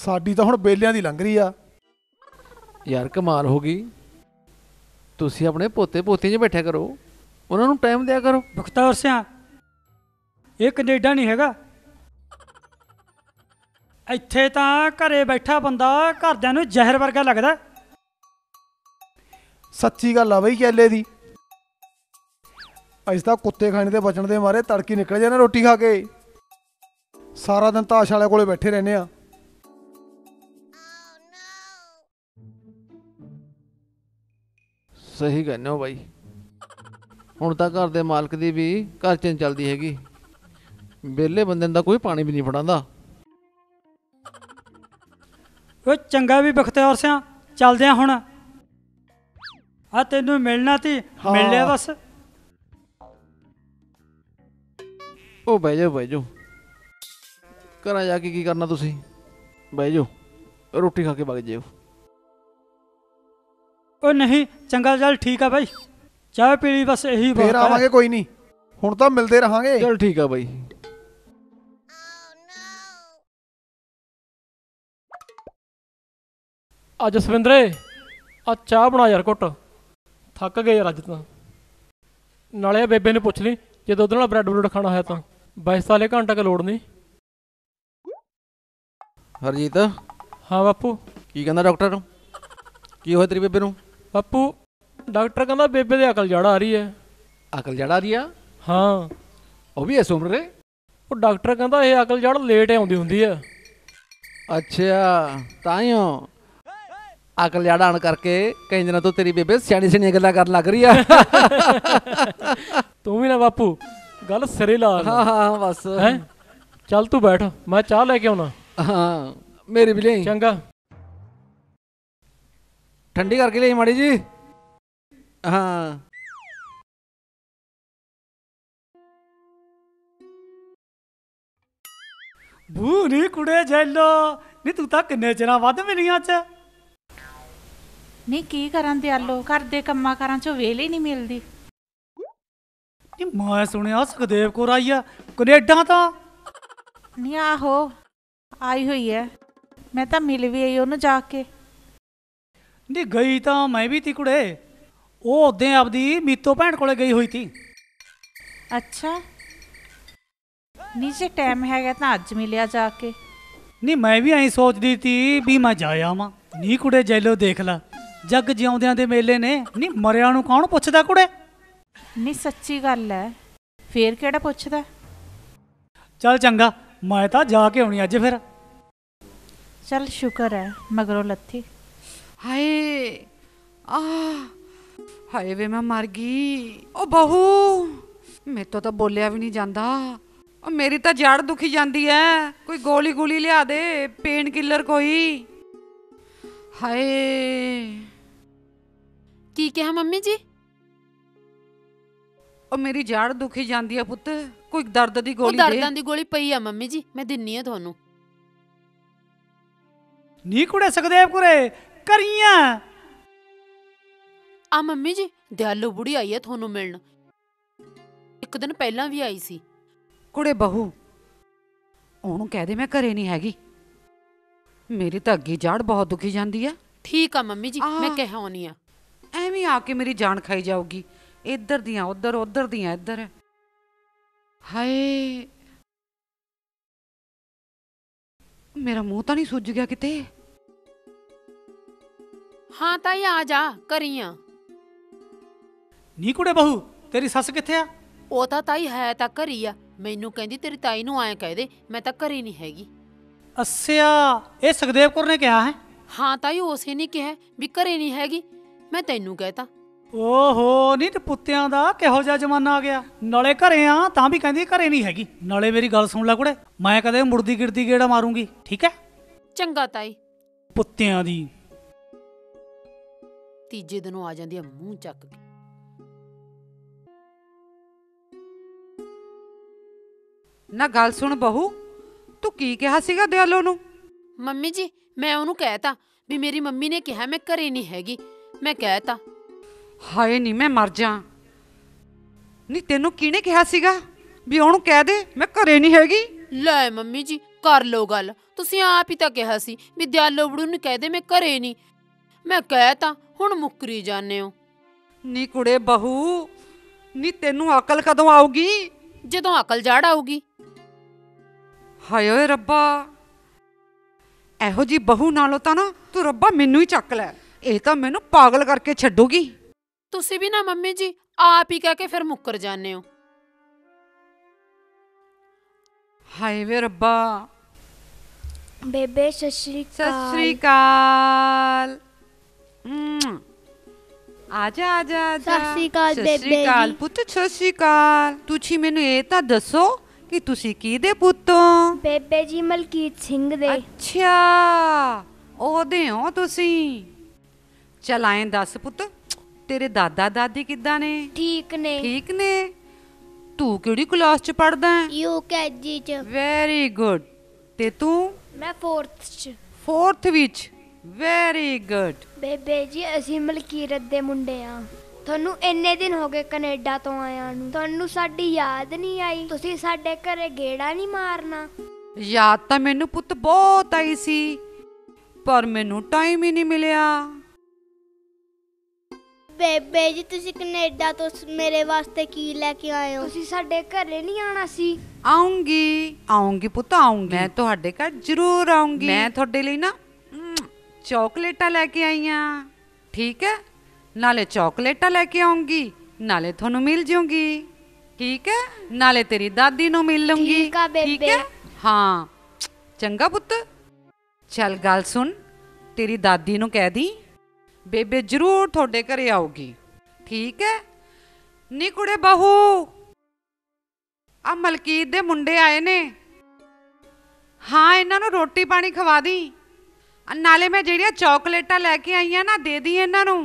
साडी तो हुण बेलियां दी लंघ रही आ। यार कमाल हो गई, तुसी अपने पोते पोतियां च बैठा करो, उन्होंने टाइम दिया करो। बख्तार सिंह ये कनेडा नहीं हैगा, इत्थे तां घरे बैठा बंदा घरदियां नूं जहर वर्गा लगदा। सच्ची गल आ बई कैले दी, अज तां कुत्ते खाने दे बचण दे मारे तड़की निकल जाने रोटी खा के, सारा दिन ताश वाले कोले बैठे रहने। सही कहने हो बई, हुण तां घर दे मालक दी भी घर च नहीं चलदी हैगी, बेले बंदे दा कोई पानी भी नहीं फड़ांदा। ओ चंगा भी बख्तियार सिंह, चलदे हुण। हाँ तेनू मिलना थी, मिल लिया बस। ओ बह जाओ घर जाके की करना तुसी, बह जाओ रोटी खा के भाग जाओ। ओ नहीं चंगा, चल ठीक है भाई, चाय पी ली बस यही। फिर आवांगे कोई नहीं, हुण तां मिलदे रहांगे। चल ठीक है भाई। आ जसविंदरे आ चाह बना यार घुट, थक गए यार अज तो। नाले बेबे ने पूछ ली जो दुध नाल ब्रैड ब्रूड खाना है तो, वैसे साले घंटा की लोड़ नहीं। हरजीत। हाँ बापू। की कहना डॉक्टर, की होया तेरी बेबे नूं? बापू डॉक्टर कहना बेबे दे अकल जड़ आ रही है। अकल जड़ आ रही है? हाँ वह भी इस उम्र। वो डॉक्टर कहता यह अकल जड़ लेट आउंदी हुंदी है। अच्छा ताइयों अकल जड़ आन करके कई दिनों तो तेरी बेबे सियाणी सियाणी गल्लां करन लग रही है। तू भी ना बापू गल सिरे ला। हाँ हाँ बस है, चल तू बैठ मैं चाह लेके आना। हाँ मेरी भी लियाई। चंगा ठंडी करके लियाई माड़ी जी। हाँ बू नी कुड़े जैलो नी, तू तो किन्ने चिर बाद मिलियां च नहीं की करा दयालो, घर दे कम्मां कारां चों वेले नहीं मिलदी। मैं सुनिया सुखदेव कौर आई है कनेडा तो? नहीं आहो आई हुई है, मैं तो मिल भी आई उन्होंने जाके। नहीं गई तो मैं भी ती कुड़े, वो उदे आपदी मीतो भैन कोले गई हुई थी। अच्छा नहीं जे टाइम है तो अज मिलिया जाके। नहीं मैं भी आई सोचती थी भी मैं जाया मां। नहीं कुड़े जैलो देख ला जग जिउंदियां दे मेले ने नी मरिया नू कौन पुछदा कुड़े नी सच्ची गल है फिर केड़ा पुछदा चल चंगा मैं तां जाके आउणी अज फिर चल शुक्र है मगरों लत्थी हाय आ हाय वे मैं मर गई ओ बहू मैं तो बोलिया भी नहीं जांदा और मेरी तो जड़ दुखी जाती है कोई गोली गोली लिया दे पेन किलर कोई हाय की कहा मम्मी जी और मेरी जड़ दुखी जाती है पुत कोई दर्द दी गोली दे दर्दां दी गोली पई है मम्मी जी मैं दिन्नी है थोनू नी कुड़े सुखदेव कुड़े करियां आ मम्मी जी दयालू बुढ़ी आई है थोनू मिलन एक दिन पहला भी आई सी कुड़े बहू ओनू कह दे मैं घरे नहीं हैगी मेरी तो अग्गी जाड़ बहुत दुखी जाती है ठीक है मम्मी जी मैं कह आनी आ एवं आके मेरी जान खाई जाऊगी इधर दियां उधर उधर दियां इधर हाय मेरा मुंह तो नहीं सूझ गया किते हाँ ताई आ जा करियां नी कुड़े बहू तेरी सस किथे आ ओ तां ताई है तां घरी आ मैनू कहती तेरी ताई नूं आए कह दे मैं तां घरे नहीं हैगी अस्या ये सुखदेव कौर ने कहा है हाँ ताई उसने नहीं कहा भी घरे नहीं हैगी मैं तैनू कहता ओहो नहीं तो पुत्तियां दा किहो जिहा जमाना आ गया नाले घरे आ तां भी कहती घरे नहीं हैगी नाले मेरी गल सुण लै कुड़े मैं कदे मुड़दी गिरदी गेड़ा मारूंगी ठीक है चंगा ताई पुत्तियां दी तीजे दिनों आ जांदी मूंह चक के ना गल सुन बहू तू की कहा सीगा दयालो नू मम्मी जी मैं उन्होंने कहता भी मेरी मम्मी ने कहा मैं घरे नहीं हैगी मैं कहता हाय नहीं मैं मर जा नहीं तेनू किने कहा सीगा भी उन्होंने कह दे मैं घरे नहीं हैगी लै मम्मी जी कर लो गल तुसी आप ही तो कहा सी भी दयालो बड़ू नू कह दे मैं घरे नहीं मैं कहता हुण मुकरी जाने हो नी कुड़े बहू नी तेनू अकल कदों आऊगी जदों अकल जाड़ आऊगी हाय ओए रब्बा एहो जी बहू नालों तां ना तू रब्बा मैनू ही चक लै ये तां मैनू पागल करके छड्डूगी तुसी भी ना मम्मी जी आप ही कह के फिर मुकर जाने हो हाय वे रब्बा बेबे सश्री अकाल आजा आजा आजा सश्री अकाल पुत्त सश्री अकाल तुसी मैनू ये तां दसो कि तुसी की दे पुत्तो बेबे जी मलकीत सिंह दे अच्छा ओ दे हो तुसी चल आए दस पुत्त तेरे दादा दादी किद्दां ने ठीक ने तू केड़ी क्लास च पढ़दा है यूकेजी च वेरी गुड ते तू मैं फोर्थ विच वेरी गुड बेबे जी असी मलकीरत दे मुंडे आ ਤੁਹਾਨੂੰ ਇੰਨੇ ਦਿਨ ਹੋ ਗਏ ਕੈਨੇਡਾ ਤੋਂ ਆਇਆ ਨੂੰ ਤੁਹਾਨੂੰ ਸਾਡੀ ਯਾਦ ਨਹੀਂ ਆਈ ਤੁਸੀਂ ਸਾਡੇ ਘਰੇ ਗੇੜਾ ਨਹੀਂ ਮਾਰਨਾ ਯਾਦ ਤਾਂ ਮੈਨੂੰ ਪੁੱਤ ਬਹੁਤ ਆਈ ਸੀ ਪਰ ਮੈਨੂੰ ਟਾਈਮ ਹੀ ਨਹੀਂ ਮਿਲਿਆ ਬੇਬੇ ਜੀ ਤੁਸੀਂ ਕੈਨੇਡਾ ਤੋਂ ਮੇਰੇ ਵਾਸਤੇ ਕੀ ਲੈ ਕੇ ਆਏ ਹੋ ਤੁਸੀਂ ਸਾਡੇ ਘਰੇ ਨਹੀਂ ਆਣਾ ਸੀ ਆਉਂਗੀ ਆਉਂਗੀ ਪੁੱਤ ਆਉਂਗੀ ਮੈਂ ਤੁਹਾਡੇ ਘਰ ਜ਼ਰੂਰ ਆਉਂਗੀ ਮੈਂ ਤੁਹਾਡੇ ਲਈ ਨਾ ਚਾਕਲੇਟਾਂ ਲੈ ਕੇ ਆਈ ਆ ਠੀਕ ਹੈ नाले चॉकलेटा लेके आऊंगी नाले थोनू मिल जाऊंगी ठीक है नाले तेरी दादी नू मिल लूंगी ठीक है हाँ चंगा पुत्त चल गल सुन तेरी दादी नू कह दी बेबे जरूर थोड़े घरे आऊगी ठीक है नी कुड़े बहू आ मलकीत दे मुंडे आए ने हाँ इन्हां नू रोटी पानी खवा दी नाले मैं जेड़ियां चॉकलेटा लैके आई हैं ना दे दी इन्हां नू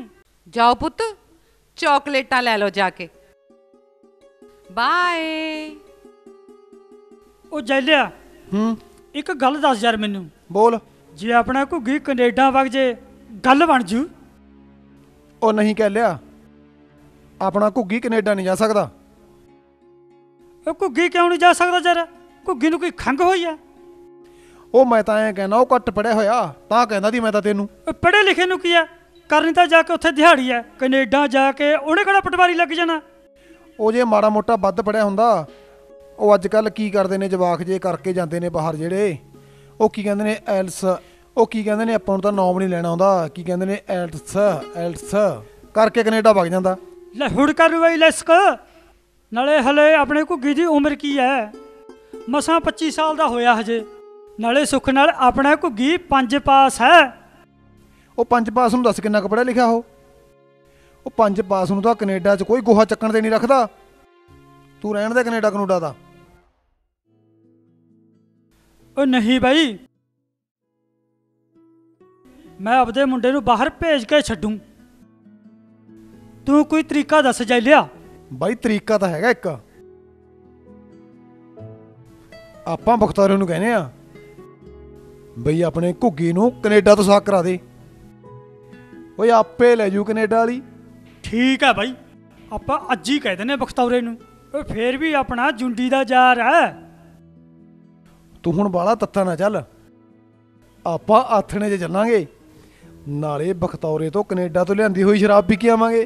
जाओ पुत चॉकलेटा ले लो जाके बाय ओ जैलिया एक गल दस यार मैनू बोल जे अपना घुगी कनेडा वग जे गल बन जू ओ नहीं कह लिया अपना घुगी कनेडा नहीं जा सकता ओ घुगी क्यों नहीं जा सकता यार घुगी नू कोई खंघ होई आ ओ मैं तां ऐ कहना ओ घट पढ़िया होया तां कहंदा दी मैं तां तेनू पढ़े लिखे नू की आ करनी तो जाके उत्थे दिहाड़ी है कनेडा जाके उहने कोल पटवारी लग जाना वो जे माड़ा मोटा वध पढ़िया हुंदा वो अज कल की करते ने जवाक जे करके जाते ने बाहर जेड़े वो की कहंदे ने एल्स ਉਹ ਕੀ ਕਹਿੰਦੇ ਨੇ ਆਪਾਂ ਨੂੰ ਤਾਂ ਨਾਮ ਨਹੀਂ ਲੈਣਾ ਆਉਂਦਾ, ਕੀ ਕਹਿੰਦੇ ਨੇ ਐਲਟਸ ਐਲਟਸ ਕਰਕੇ ਕੈਨੇਡਾ ਵਗ ਜਾਂਦਾ। ਲੈ ਹੁੜ ਕਰ ਬਈ ਲਸਕ, ਨਾਲੇ ਹਲੇ ਆਪਣੇ ਘੁੱਗੀ ਦੀ ਉਮਰ ਕੀ ਹੈ, ਮਸਾਂ 25 ਸਾਲ ਦਾ ਹੋਇਆ ਹਜੇ, ਨਾਲੇ ਸੁੱਖ ਨਾਲ ਆਪਣਾ ਘੁੱਗੀ 5 ਪਾਸ ਹੈ। ਉਹ 5 ਪਾਸ ਨੂੰ ਦੱਸ ਕਿੰਨਾ ਕੁ ਪੜ੍ਹਿਆ ਲਿਖਿਆ ਉਹ 5 ਪਾਸ ਨੂੰ ਤਾਂ ਕੈਨੇਡਾ 'ਚ ਕੋਈ ਗੋਹਾ ਚੱਕਣ ਤੇ ਨਹੀਂ ਰੱਖਦਾ। ਤੂੰ ਰਹਿਣ ਦੇ ਕੈਨੇਡਾ ਕਨੂਡਾ ਦਾ। ਉਹ ਨਹੀਂ ਬਾਈ, मैं अपने मुंडे नूं बाहर भेज के छड्डूं, तू कोई तरीका दस जाई लिया। भाई तरीका तो हैगा एक, आपां बख्तारे नूं कहने आ बई अपने घुग्गी नूं कनेडा तो साक करा दे, ओए आपे लै जू कनेडा वाली। ठीक है भाई, आपां अज ही कह देने बख्तारे नूं, ओए फिर भी अपना जुंडी दा जार है। तू हुण बाला तत्ता ना चल, आपां आथणे च चलांगे, नाले बखतौरे तो कनेडा तो लियांदी हुई शराब पी के आवांगे,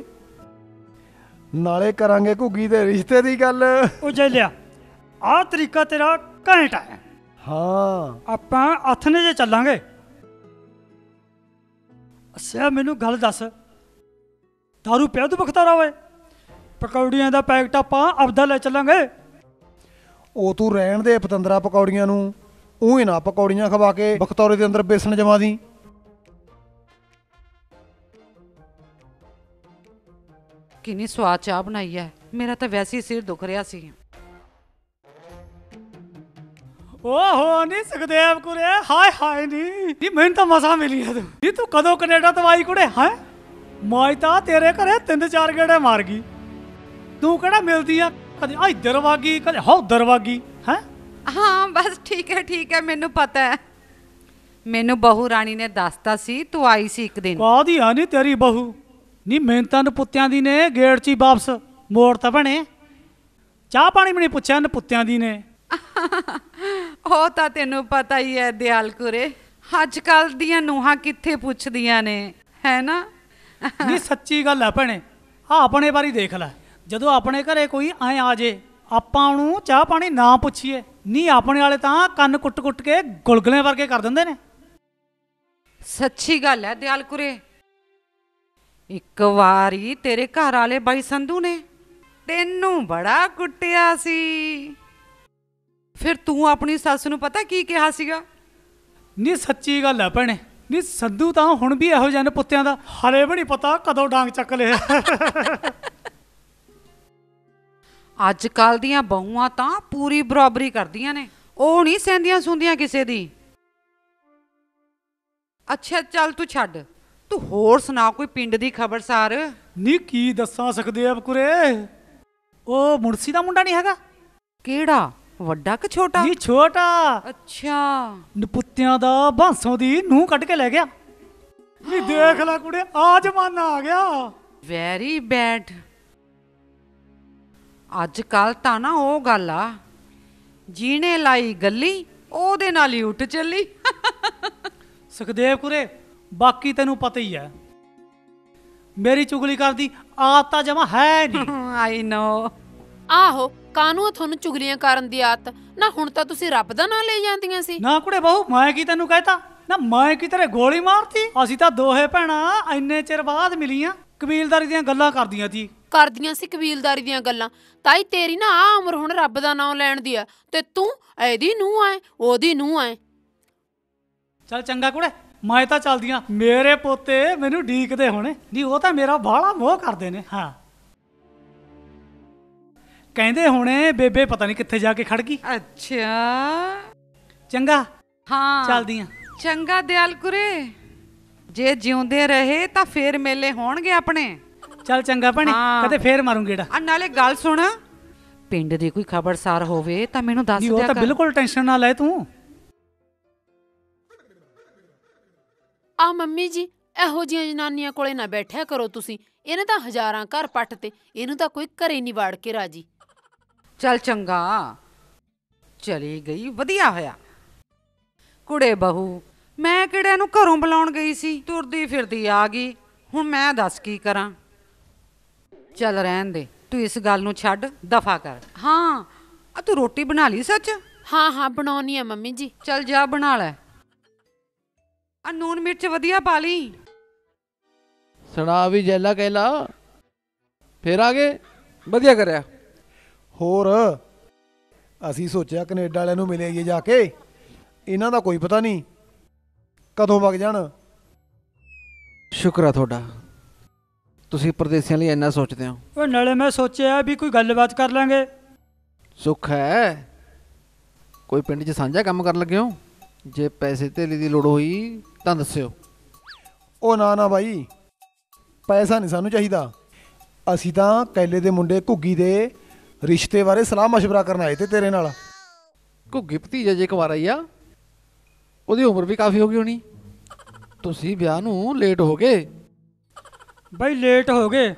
नाले करांगे घुग्गी दे रिश्ते दी गल। ओ जैलिया आ तरीका तेरा घैंट है। हाँ आपां आथणे च चलांगे। अच्छा मैनू गल दस, दारू पिया तू बखतौरा? होए पकौड़ियां दा पैकेट आपां अपदा ले चलांगे। ओ तू रहण दे पतंदरा पकौड़ियां नूं, ऊँ ना पकौड़ियाँ खवा के बखतौरे के अंदर बेसन जमा दी। कितनी स्वाद चाह बनाई है, मेरा तो वैसे ही सिर दुख रहा सी। ओहो नी सुखदेव कुरे, हाय हाय नी मैंने तो मसा मिली है। तू तू कदों कनेडा तो आई कुड़े, है मायता तेरे घरे 3-4 गेड़े मार गई, तू कड़ा मिलती है कद इधर वागी कद उधर वागी है। हाँ बस ठीक है ठीक है, मैनू पता है, मैनू बहू राणी ने दसता सी तू आई सी एक दिन। कहदी आ नी तेरी बहू नी मेहनतां नूं पुत्तियां दी ने गेट ची वापस मोड़ तां बने, चाह पाणी भी नहीं पुछया न पुत्तियां दी ने। ओ तां तैनू पता ही है दयाल कुरे, अजकल दियां नूहां कित्थे पुछदियां ने, है ना। नी सच्ची गल है भैणे, आ अपने बारी देख लै, जदों अपने घरे कोई आए आ जे आपां नूं चाह पाणी ना पुछीए, नी अपने वाले तां कंन कुट कुट के गुलगुले वर्गे कर दिंदे ने। सच्ची गल है दयाल कुरे, एक वारी तेरे घर वाले बाई संधू ने तेनू बड़ा कुटिया सी, फिर तू अपनी सस नूं पता की कहा सीगा? नी सच्ची गल है भैणे, नी संधू तां हुण भी इहो जिहे पुत्तियां दा हले भी नहीं पता कदों डांग चक ले। अजकल दियां बहुआं तां पूरी बराबरी करदियां ने, ओह नहीं सैंदियां सुंदियां किसे दी। अच्छा चल तू छड्ड, तू होर सुना कोई पिंड दी खबर सार। नी की दस्सां सुखदेव कुरे, ओह मुंसी दा मुंडा नहीं हैगा। केड़ा वड्डा कि छोटा? नी छोटा। अच्छा नपुत्तियां दा बांसों दी नूं कट के लै गया। नी देख लै कुड़े, आ जमाना आ गया। Very bad. अजकल तो ना वो गल आ जीने लाई गली ओदे नाल ही उठ चली। सुखदेव कुरे बाकी तेनू पता ही है मेरी चुगली कर दी आदत जमा है नहीं। I know. आहो कानून थोनू चुगलियां करन दी आदत ना, हुण तां तुसी रब दा नाम ले जांदियां सी। ना कुड़े बहू, मैं की तेनू कहता ना, मैं की तेरे गोली मारती। असी तां दोहे भैणां इन्ने चिर बाद मिलियां, कबीलदारी दियां गल्लां करदियां सी। ਕਰਦੀਆਂ ਸੀ ਕਬੀਲਦਾਰੀ ਦੀਆਂ ਗੱਲਾਂ, ਤਾਈ ਤੇਰੀ ਨਾ ਆ ਉਮਰ ਹੁਣ ਰੱਬ ਦਾ ਨਾਮ ਲੈਣ ਦੀ ਆ, ਤੇ ਤੂੰ ਇਹਦੀ ਨੂੰਹ ਐ ਉਹਦੀ ਨੂੰਹ ਐ। ਚੱਲ ਚੰਗਾ ਕੁੜੇ, ਮੈਂ ਤਾਂ ਚੱਲਦੀਆਂ, ਮੇਰੇ ਪੋਤੇ ਮੈਨੂੰ ਢੀਕਦੇ ਹੋਣੇ। ਨਹੀਂ ਉਹ ਤਾਂ ਮੇਰਾ ਬਾਹਲਾ ਮੋਹ ਕਰਦੇ ਨੇ। ਹਾਂ ਕਹਿੰਦੇ ਹੋਣੇ ਬੇਬੇ ਪਤਾ ਨਹੀਂ ਕਿੱਥੇ ਜਾ ਕੇ ਖੜ ਗਈ। ਅੱਛਾ ਚੰਗਾ, ਹਾਂ ਚੱਲਦੀਆਂ। ਚੰਗਾ ਦਿਆਲ ਕੁਰੇ, ਜੇ ਜਿਉਂਦੇ ਰਹੇ ਤਾਂ ਫੇਰ ਮੇਲੇ ਹੋਣਗੇ ਆਪਣੇ। चल चंगा भैणे, कदे फेर मारूंगी ढा। नाले गल सुन, पिंड दी कोई खबरसार होवे तां मैनूं दस दिया कर। बिल्कुल टेंशन ना ले तू। आ मम्मी जी, इहो जिहियां जनानियां कोले ना बैठिया करो तुसीं, इहने तां हजारां घर पट्टते, इहनूं तां कोई घरे नहीं वाड़ के राजी। चल चंगा, चली गई वधिया होया। कुड़े बहू मैं किहड़े नूं घरों बुलाउण गई सी, तुरदी फिरदी आ गई, हुण मैं दस की करां। चल रहन दे, तू इस गल नूं छड्ड दफा कर। हाँ तू रोटी बना ली सच? हाँ हाँ बनाउनी है मम्मी जी। चल जा बना लै। आ नून मिर्च वधिया पा ली। सुना भी जैला कहला फिर आ गए वधिया करिया। होर असी सोचा कनेडा वाले मिले आइए जाके, इन्हां दा कोई पता नहीं कदों वग जाण। शुक्र है थोड़ा तुसी परदेसियां लई इन्ना सोचदे हो। ओ नाले मैं सोचा भी कोई गलबात कर लांगे। सुख है कोई पिंड च सांझा काम कर लगे हो, जे पैसे धेली की लोड़ हुई तो दस्यो। ओ ना ना भाई पैसा नहीं सानू चाहिदा, असी तां कैले दे मुंडे घुग्गी दे रिश्ते बारे सलाह मशवरा करन आए थे तेरे नाल। घुग्गी भतीजा जे कुवारा ही आ, उहदी उम्र भी काफ़ी हो गई होनी, तुसीं ब्याह नू लेट हो गए। भाई लेट हो गए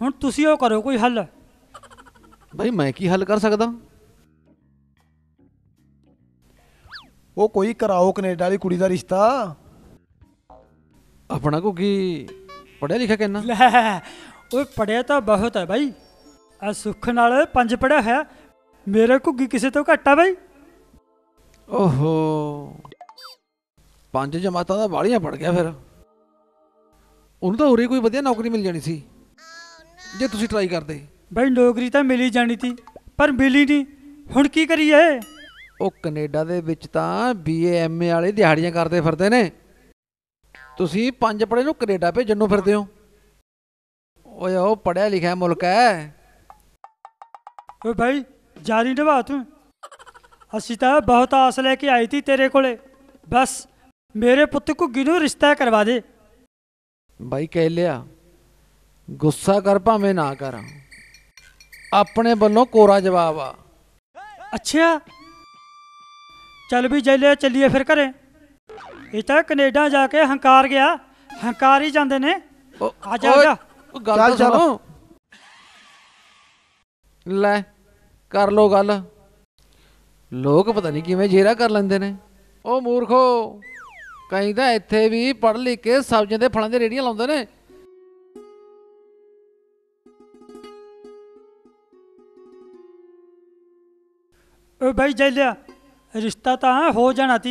हुण तुसीं ओ करो कोई हल। भाई मैं की हल कर सकदा। वो कोई कराओ कनेडा वाली कुड़ी दा रिश्ता। अपना घुग्गी पढ़िया लिखा कहना वो पढ़िया तो बहुत है भाई, आ सुख नाल पंज पढ़िया है, मेरा घुग्गी किसी तो घट्ट है भाई। ओहो पंज जमातां दा बालियां पढ़ गया, फिर उन्हें तो होरी कोई वधिया नौकरी मिल जानी सी जे तुसीं ट्राई करदे। भाई नौकरी तो मिली जानी थी पर मिली नहीं, हुण की करिए। ਉਹ ਕੈਨੇਡਾ ਦੇ ਵਿੱਚ ਤਾਂ ਬੀਏ ਐਮਏ ਵਾਲੇ ਦਿਹਾੜੀਆਂ ਕਰਦੇ ਫਿਰਦੇ ਨੇ, ਤੁਸੀਂ ਪੰਜ ਪੜੇ ਨੂੰ ਕੈਨੇਡਾ ਭੇਜਣ ਨੂੰ ਫਿਰਦੇ ਹੋ। ਓਏ ਉਹ ਪੜਿਆ ਲਿਖਿਆ ਮੁਲਕ ਹੈ। ਓਏ ਭਾਈ ਜਾਰੀ ਨਿਭਾ ਤੂੰ, ਅਸੀਂ ਤਾਂ ਬਹੁਤ ਆਸ ਲੈ ਕੇ ਆਈ ਸੀ ਤੇਰੇ ਕੋਲੇ, ਬਸ ਮੇਰੇ ਪੁੱਤ ਘੁੱਗੀ ਨੂੰ ਰਿਸ਼ਤਾ ਕਰਵਾ ਦੇ। ਭਾਈ ਕਹਿ ਲਿਆ, ਗੁੱਸਾ ਕਰ ਭਾਵੇਂ ਨਾ ਕਰ, ਆਪਣੇ ਵੱਲੋਂ ਕੋਰਾ ਜਵਾਬ ਆ। ਅੱਛਾ चल भी जैले चलीए फिर घरे, ये तो कनेडा जाके हंकार गया, हंकार ही जाते ने। आजा आजा गल चलो लै कर लो गल। लोग पता नहीं किवें जेरा कर लेंदे ने। ओ मूर्खो कहीं तो इत्थे भी पढ़ लिख के सब्जियां ते फलां दी रेहड़ियां लाउंदे ने। ओ भाई जैलिया रिश्ता तो हो जाना थी,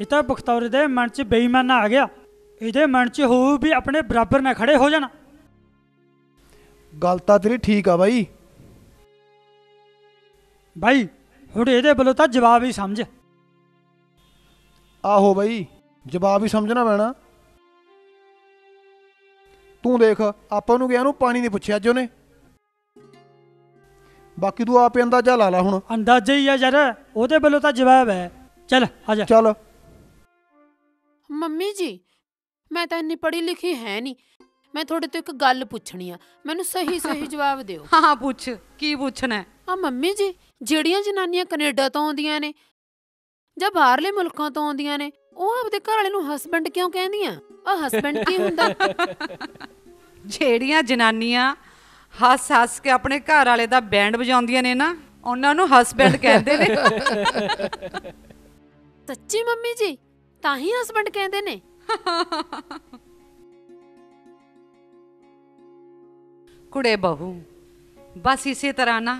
ये तो बख्तौर दे मन च बेईमाना आ गया, ये मन च हो भी अपने बराबर ना खड़े हो जाना। गल तो तेरी ठीक है भाई। भाई हुण ये बोलो तो जवाब ही समझ। आहो भाई जवाब ही समझना पैना। तू देख आपां नूं गया नूं पानी नहीं पुछया अज उहने, बाकी तू आप अंदाजा ला ला। हुण अंदाजा ही है यार, ओदे बलो तो जवाब है। चल आजा। चल मम्मी जी मैं तो इन्नी पढ़ी लिखी है नहीं, मैं थोड़े तो एक गल पूछनी है, मैनू सही सही जवाब दिओ। हाँ पूछ, की पूछना है? हाँ मम्मी जी जिहड़ियां जनानियां कनेडा तो आउंदियां ने जां बाहरले मुल्कां तो आउंदियां ने, ओह आपदे घर वाले नूं हस्बैंड क्यों कहंदियां? ओह हस्बैंड की हुंदा? जिहड़ियां जनानियां हस हस के अपने घर वाले दा बैंड बजाउंदियां ने ना, उन्हां नूं हस्बैंड कहंदे ने। सच्ची मम्मी जी ताही हस्बैंड कहंदे ने? कुड़े बहू बस इसी तरह ना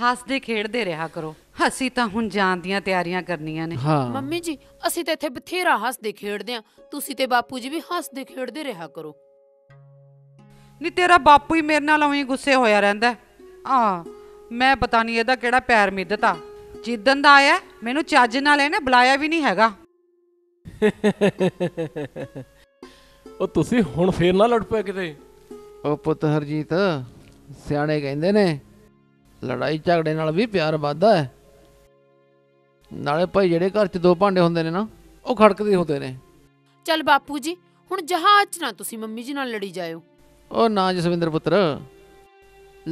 हसदे खेडदे रहा करो। असी तां हुण जाण दीआं तैयारियां करनियां ने। मम्मी जी असी तां इत्थे बथेरा हसदे खेडदे आ, तुसीं ते बापू जी भी हसदे खेडदे रहा करो। नहीं तेरा बापू ही मेरे नाल उहीं गुस्से होया रहिंदा। हाँ मैं पता नहीं इहदा किहड़ा पैर मिद्धता, जिद्दन दा आया मैनूं चज्ज नाल इहने बुलाया भी नहीं हैगा। ओ तुसीं हुण फेर ना लड़ पए किते। ओ पुत्त हरजीत सियाणे कहिंदे ने लड़ाई झगड़े नाल भी प्यार वधदा है, नाले भाई जिहड़े घर च दो भांडे हुंदे ने ना ओ खड़कदे हुंदे ने। चल बापू जी हुण जहाज च ना तुसीं मम्मी जी नाल लड़ी जायो। ओ ना जसविंदर पुत्र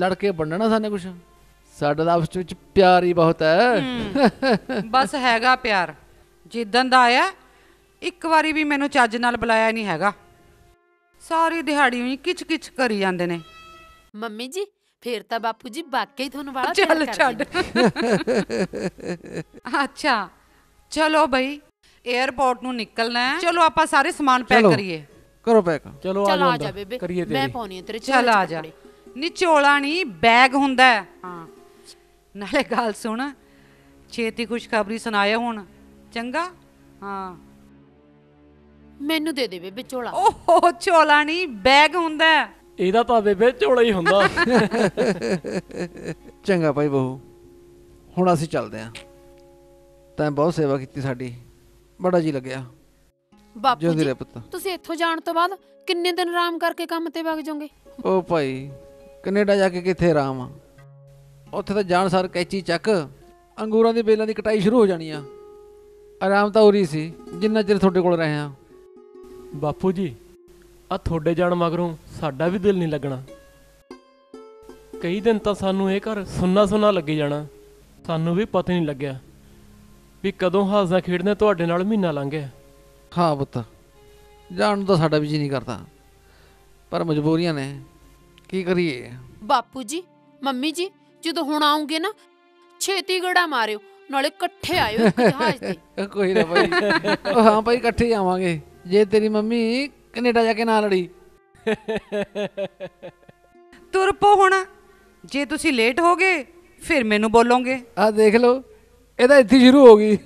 लड़के बनना साने कुछ, साडा आपस विच प्यार ही बहुत है। बस हैगा प्यार, जिद्दन दा आया एक बारी भी मैनूं चज्ज नाल बुलाया नहीं हैगा, सारी दिहाड़ी ही किच किच करी जांदे ने। मम्मी जी फिर तां बापू जी वाकई तुहानूं वाला प्यार करदे। अच्छा चलो भाई एयरपोर्ट नूं निकलना है, चलो आपां सारे समान पैक करिए। करो पैक। चलो आ जा बेबे, मैं पाउनी तेरे चल आ जा। नी झोला नहीं बैग हुंदा है। हां नाले गल सुन, छेती खुशखबरी सुनाया हुण चंगा। हां। ਮੈਨੂੰ ਦੇ ਦੇ ਬੇਬੇ ਝੋਲਾ। ਓਹੋ ਝੋਲਾ ਨਹੀਂ ਬੈਗ ਹੁੰਦਾ। ਇਹਦਾ ਤਾਂ ਬੇਬੇ ਝੋਲਾ ਹੀ ਹੁੰਦਾ। ਚੰਗਾ ਭਾਈ ਬਹੂ ਹੁਣ ਅਸੀਂ ਚੱਲਦੇ ਆਂ। ਤੈਂ ਬਹੁਤ ਸੇਵਾ ਕੀਤੀ ਸਾਡੀ, ਬੜਾ ਜੀ ਲੱਗਿਆ। ਬਾਪੂ ਜੀ ਤੁਸੀਂ ਇੱਥੋਂ ਜਾਣ ਤੋਂ ਬਾਅਦ ਕਿੰਨੇ ਦਿਨ ਆਰਾਮ ਕਰਕੇ ਕੰਮ ਤੇ ਵਗ ਜਾਓਗੇ? ਓ ਭਾਈ ਕੈਨੇਡਾ ਜਾ ਕੇ ਕਿੱਥੇ ਆਰਾਮ ਆ, ਉੱਥੇ ਤਾਂ ਜਾਣ ਸਾਰ ਕੈਚੀ ਚੱਕ ਅੰਗੂਰਾਂ ਦੀ ਬੇਲਾਂ ਦੀ ਕਟਾਈ ਸ਼ੁਰੂ ਹੋ ਜਾਣੀ ਆ। ਆਰਾਮ ਤਾਂ ਉਰੀ ਸੀ ਜਿੰਨਾ ਚਿਰ ਤੁਹਾਡੇ ਕੋਲ ਰਹੇ ਆ। ਬਾਪੂ ਜੀ ਆ ਤੁਹਾਡੇ ਜਾਣ ਮਗਰੋਂ ਸਾਡਾ ਵੀ ਦਿਲ ਨਹੀਂ ਲੱਗਣਾ। ਕਈ ਦਿਨ ਤਾਂ ਸਾਨੂੰ ਇਹ ਘਰ ਸੁੰਨਾ ਸੁੰਨਾ ਲੱਗੇ ਜਾਣਾ। ਸਾਨੂੰ ਵੀ ਪਤਾ ਨਹੀਂ ਲੱਗਿਆ ਵੀ ਕਦੋਂ ਹਾਸਾ ਖੇਡਦੇ ਤੁਹਾਡੇ ਨਾਲ ਮਹੀਨਾ ਲੰਘ ਗਿਆ। ਹਾਂ ਪੁੱਤ ਜਾਣ ਨੂੰ ਤਾਂ ਸਾਡਾ ਵੀ ਜੀ ਨਹੀਂ ਕਰਦਾ, ਪਰ ਮਜਬੂਰੀਆਂ ਨੇ, ਕੀ ਕਰੀਏ। ਬਾਪੂ ਜੀ ਮੰਮੀ ਜੀ ਜਦੋਂ ਹੁਣ ਆਉਂਗੇ ਨਾ ਛੇਤੀ ਗੜਾ ਮਾਰਿਓ, ਨਾਲੇ ਇਕੱਠੇ ਆਇਓ ਇੱਕ ਜਹਾਜ਼ ਤੇ। ਕੋਈ ਨਾ ਭਾਈ। ਹਾਂ ਭਾਈ ਇਕੱਠੇ ਆਵਾਂਗੇ ਜੇ ਤੇਰੀ ਮੰਮੀ ਕੈਨੇਡਾ ਜਾ ਕੇ ਨਾ ਲੜੀ। ਤੁਰ ਪੋ ਹੁਣ, ਜੇ ਤੁਸੀਂ ਲੇਟ ਹੋ ਗਏ ਫਿਰ ਮੈਨੂੰ ਬੋਲੋਗੇ। ਆ ਦੇਖ ਲਓ ਇਹਦਾ ਇੱਥੇ ਸ਼ੁਰੂ ਹੋ ਗਈ।